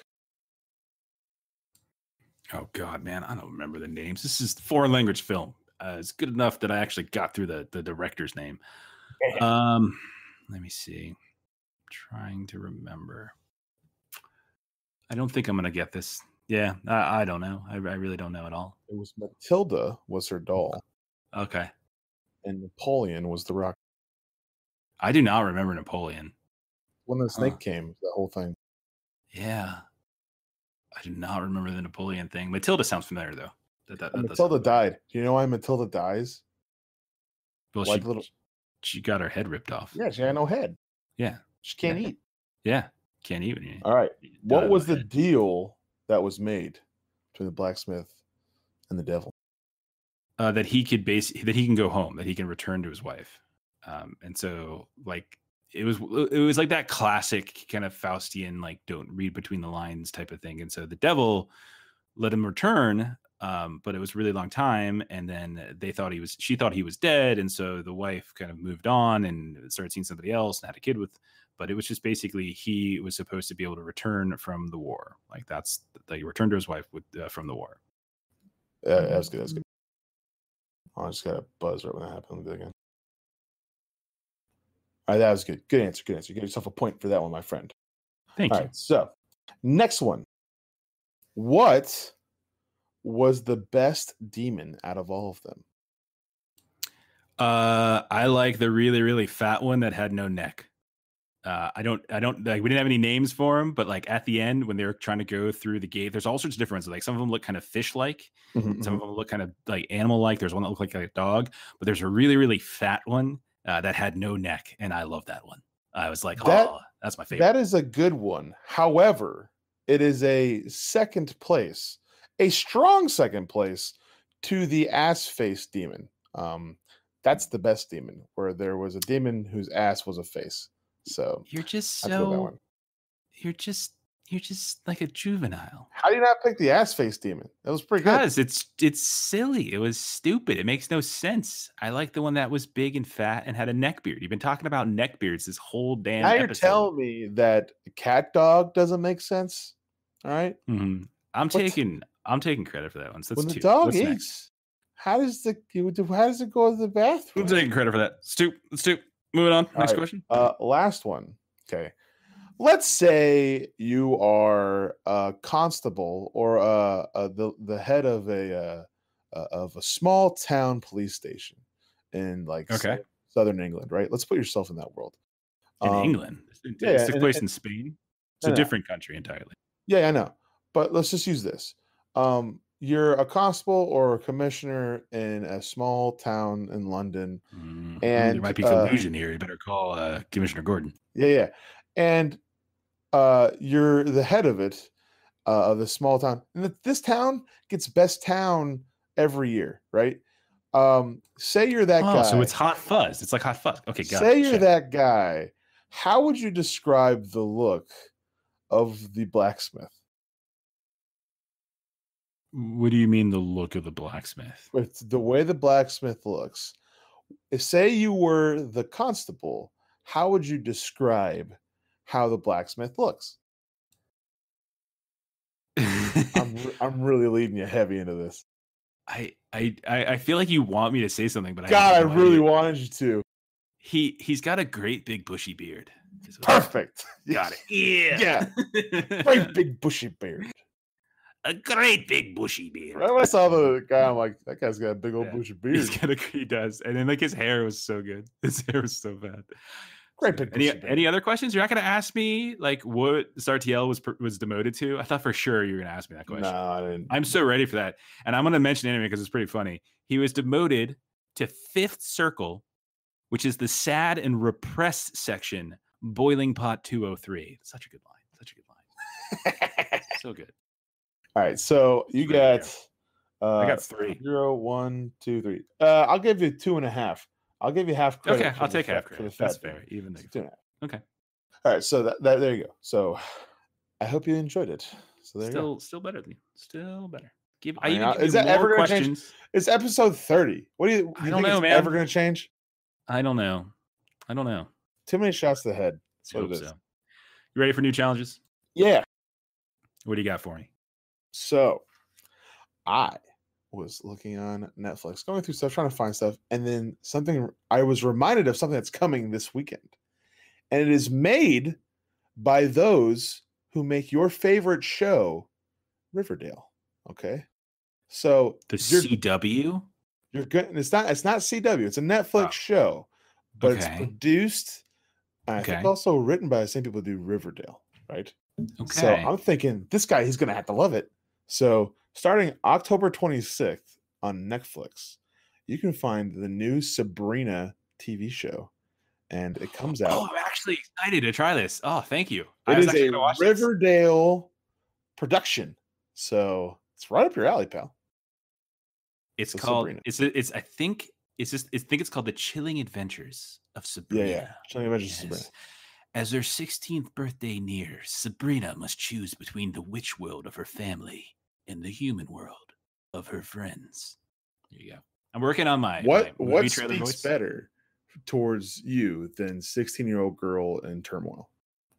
Oh God, man, I don't remember the names. This is foreign language film. It's good enough that I actually got through the director's name. Let me see. I'm trying to remember. I don't think I'm gonna get this. Yeah, I don't know. I really don't know at all. It was Matilda was her doll. Okay. And Napoleon was the rock. I do not remember Napoleon. When the snake came, the whole thing. Yeah. I do not remember the Napoleon thing. Matilda sounds familiar, though. That Matilda died. Do you know why Matilda dies? Well, like she got her head ripped off. Yeah, she had no head. Yeah. She can't eat. Yeah, can't eat when you eat. All right. What was the deal that was made between the blacksmith and the devil? That he could that he can go home, that he can return to his wife. And so, like, it was like that classic kind of Faustian, like, don't read between the lines type of thing. And so the devil let him return, but it was a really long time. And then she thought he was dead. And so the wife kind of moved on and started seeing somebody else and had a kid with, but it was just basically, he was supposed to be able to return from the war. Like he returned to his wife from the war. Yeah, that's good. That's good. I just got a buzz right when that happened again. All right, that was good. Good answer. Good answer. Give yourself a point for that one, my friend. Thank you. All right, so, next one. What was the best demon out of all of them? I like the really, really fat one that had no neck. We didn't have any names for him, but like at the end when they were trying to go through the gate, there's all sorts of different ones. Like some of them look kind of fish-like, some of them look kind of like animal-like. There's one that looked like a dog, but there's a really, really fat one. That had no neck, and I love that one. I was like, that's my favorite. That is a good one. However, it is a second place, a strong second place to the ass-face demon. That's the best demon, where there was a demon whose ass was a face. So you're just like a juvenile. How do you not pick the ass-face demon? That was pretty good. Because it's silly. It was stupid. It makes no sense. I like the one that was big and fat and had a neck beard. You've been talking about neck beards this whole damn episode. Now you're telling me that cat dog doesn't make sense. All right. Mm-hmm. I'm taking credit for that one. So that's when the dog eats. Next? How does it go to the bathroom? I'm taking credit for that. Stoop. Moving on. Next question. Last one. Okay. Let's say you are a constable or the head of a small town police station in southern England, right? Let's put yourself in that world. In England, it took place in Spain. It's a different country entirely. Yeah, I know, but let's just use this. You're a constable or a commissioner in a small town in London, and there might be collusion here. You better call Commissioner Gordon. Yeah, and you're the head of it, of the small town. And this town gets best town every year, right? Say you're that guy. So it's Hot Fuzz. It's like Hot Fuzz. Okay, got it. Say you're that guy. How would you describe the look of the blacksmith? What do you mean the look of the blacksmith? It's the way the blacksmith looks. Say you were the constable. How would you describe how the blacksmith looks? I'm really leading you heavy into this. I feel like you want me to say something, but I really wanted you to. He's got a great big bushy beard. Perfect. Got it. Yeah. Great big bushy beard. A great big bushy beard. Right when I saw the guy, I'm like, that guy's got a big old bushy beard. He does. And then like his hair was so good. His hair was so bad. Great big bushy beard. Any other questions? You're not going to ask me like what Sartael was demoted to? I thought for sure you were going to ask me that question. No, I didn't. I'm so ready for that. And I'm going to mention it anyway because it's pretty funny. He was demoted to fifth circle, which is the sad and repressed section, Boiling Pot 203. Such a good line. Such a good line. So good. All right, so you got I got 3. 0, 1, 2, 3. I'll give you 2.5. I'll give you half credit. Okay, I'll take half credit. That's fair. Even though. Okay. All right. So that there you go. So I hope you enjoyed it. So there you go. Still better than you. Still better. Give, I even give is that ever going to change? It's episode 30. What do you think it's ever going to change? I don't know. I don't know. Too many shots to the head. That's what it is. So. You ready for new challenges? Yeah. What do you got for me? So I was looking on Netflix, going through stuff, trying to find stuff, and then something I was reminded of something that's coming this weekend. And it is made by those who make your favorite show, Riverdale. Okay. So the CW? You're good. And it's not CW, it's a Netflix show, but it's produced. I think also written by the same people who do Riverdale, right? Okay. So I'm thinking this guy, he's gonna have to love it. So starting October 26th on Netflix, you can find the new Sabrina TV show, and it comes out. Oh, I'm actually excited to try this. Oh, thank you. It is a Riverdale production, so it's right up your alley, pal. It's called. Sabrina. It's. I think it's just. I think it's called The Chilling Adventures of Sabrina. Yeah. Chilling Adventures of Sabrina. As her 16th birthday nears, Sabrina must choose between the witch world of her family and the human world of her friends. There you go. I'm working on my what speaks voice. Better towards you than 16-year-old girl in turmoil,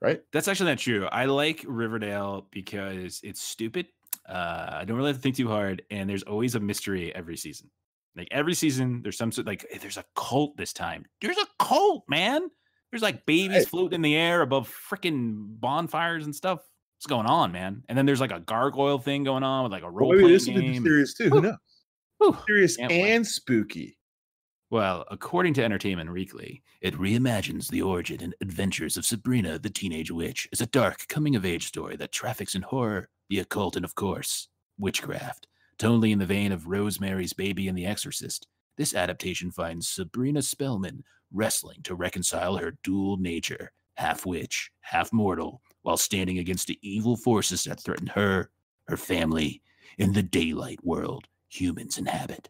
right? That's actually not true. I like Riverdale because it's stupid. I don't really have to think too hard, and there's always a mystery every season. Like every season, there's some sort like there's a cult this time. There's a cult, man. There's like babies floating in the air above freaking bonfires and stuff. What's going on, man? And then there's like a gargoyle thing going on with like a role playing this game. Would be serious too. Woo. Who knows? Woo. Serious and spooky. Well, according to Entertainment Weekly, it reimagines the origin and adventures of Sabrina the Teenage Witch as a dark coming-of-age story that traffics in horror, the occult, and of course, witchcraft. Totally in the vein of Rosemary's Baby and The Exorcist, this adaptation finds Sabrina Spellman wrestling to reconcile her dual nature, half witch, half mortal, while standing against the evil forces that threaten her, her family, and the daylight world humans inhabit.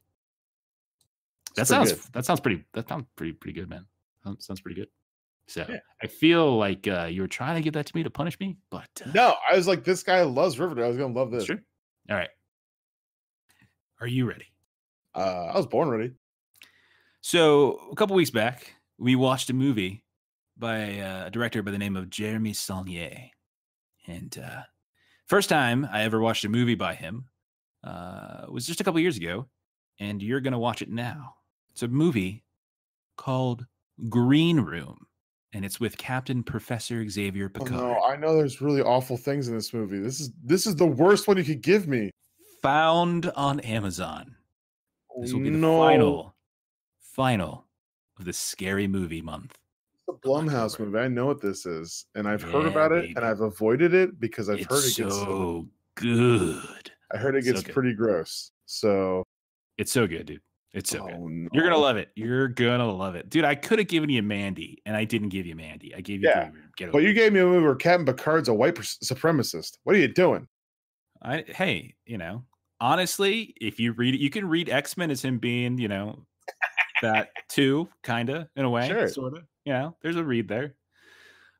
That sounds pretty good, man. Sounds pretty good. So yeah. I feel like you were trying to give that to me to punish me, but no, I was like, this guy loves Riverdale. I was gonna love this. Sure. All right. Are you ready? I was born ready. So a couple weeks back, we watched a movie by a director by the name of Jeremy Saulnier. And first time I ever watched a movie by him was just a couple years ago. And you're going to watch it now. It's a movie called Green Room. And it's with Captain Professor Xavier Picard. Oh, no, I know there's really awful things in this movie. This is the worst one you could give me. Found on Amazon. This will be the final of the scary movie month. It's a Blumhouse movie. I know what this is, and I've heard about it, and I've avoided it because I've heard it gets so good. I heard it gets pretty gross. So it's so good, dude. It's so good. No. You're gonna love it. You're gonna love it, dude. I could have given you Mandy, and I didn't give you Mandy. I gave you Get Over. But you gave me a movie where Captain Picard's a white supremacist. What are you doing? Hey, you know. Honestly, if you read it, you can read X-Men as him being, you know, that too, kind of, in a way, sort of. You know, there's a read there.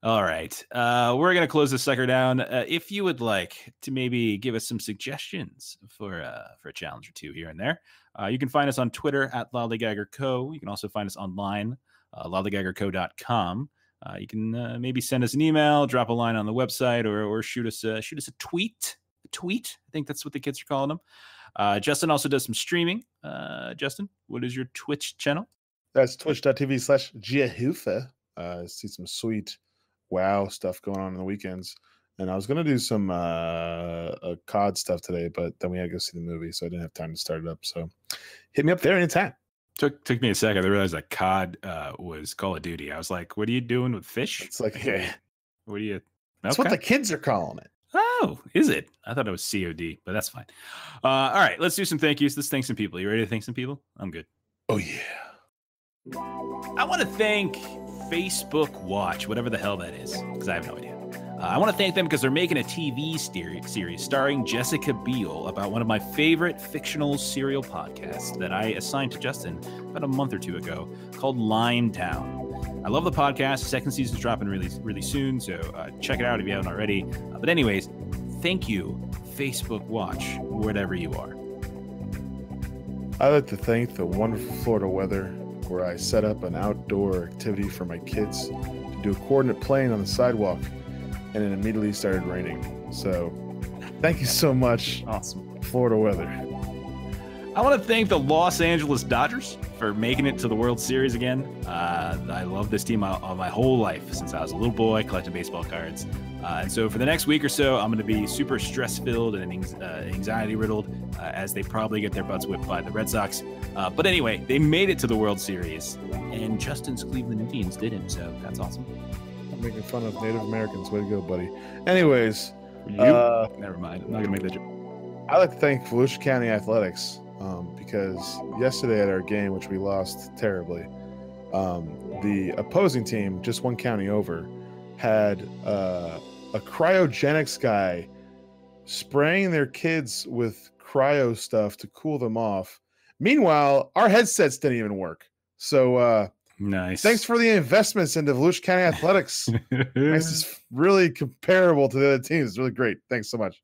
All right. We're going to close this sucker down. If you would like to maybe give us some suggestions for a challenge or two here and there, you can find us on Twitter at LollyGaggerCo. You can also find us online, LollyGaggerCo.com. You can maybe send us an email, drop a line on the website, or shoot us a tweet. I think that's what the kids are calling them. Justin also does some streaming. Justin, what is your Twitch channel? That's twitch.tv/Jehufa. See some sweet WoW stuff going on the weekends. And I was going to do some COD stuff today, but then we had to go see the movie, so I didn't have time to start it up. So hit me up there anytime. Took me a second. I realized that COD was Call of Duty. I was like, what are you doing with fish? It's like, hey, what are you? That's what the kids are calling it. Oh, is it? I thought it was COD, but that's fine. All right, let's do some thank yous. Let's thank some people. You ready to thank some people? I'm good. Oh, yeah. I want to thank Facebook Watch, whatever the hell that is, because I have no idea. I want to thank them because they're making a TV series starring Jessica Biel about one of my favorite fictional serial podcasts that I assigned to Justin about a month or two ago called Lime Down. I love the podcast. The second season's dropping really soon, so check it out if you haven't already. But anyways, thank you, Facebook Watch, wherever you are. I'd like to thank the wonderful Florida weather, where I set up an outdoor activity for my kids to do a coordinate plane on the sidewalk, and it immediately started raining. So thank you so much, awesome Florida weather. I want to thank the Los Angeles Dodgers for making it to the World Series again. I love this team my whole life since I was a little boy collecting baseball cards. And so for the next week or so, I'm going to be super stress-filled and anxiety-riddled as they probably get their butts whipped by the Red Sox. But anyway, they made it to the World Series, and Justin's Cleveland Indians didn't, so that's awesome. Making fun of Native Americans. Way to go, buddy. Anyways, never mind. I'm not gonna make that joke. I'd like to thank Volusia County Athletics because yesterday at our game, which we lost terribly, the opposing team, just one county over, had a cryogenics guy spraying their kids with cryo stuff to cool them off. Meanwhile, our headsets didn't even work. So, nice. Thanks for the investments into Volusia County Athletics. This is really comparable to the other teams. It's really great. Thanks so much.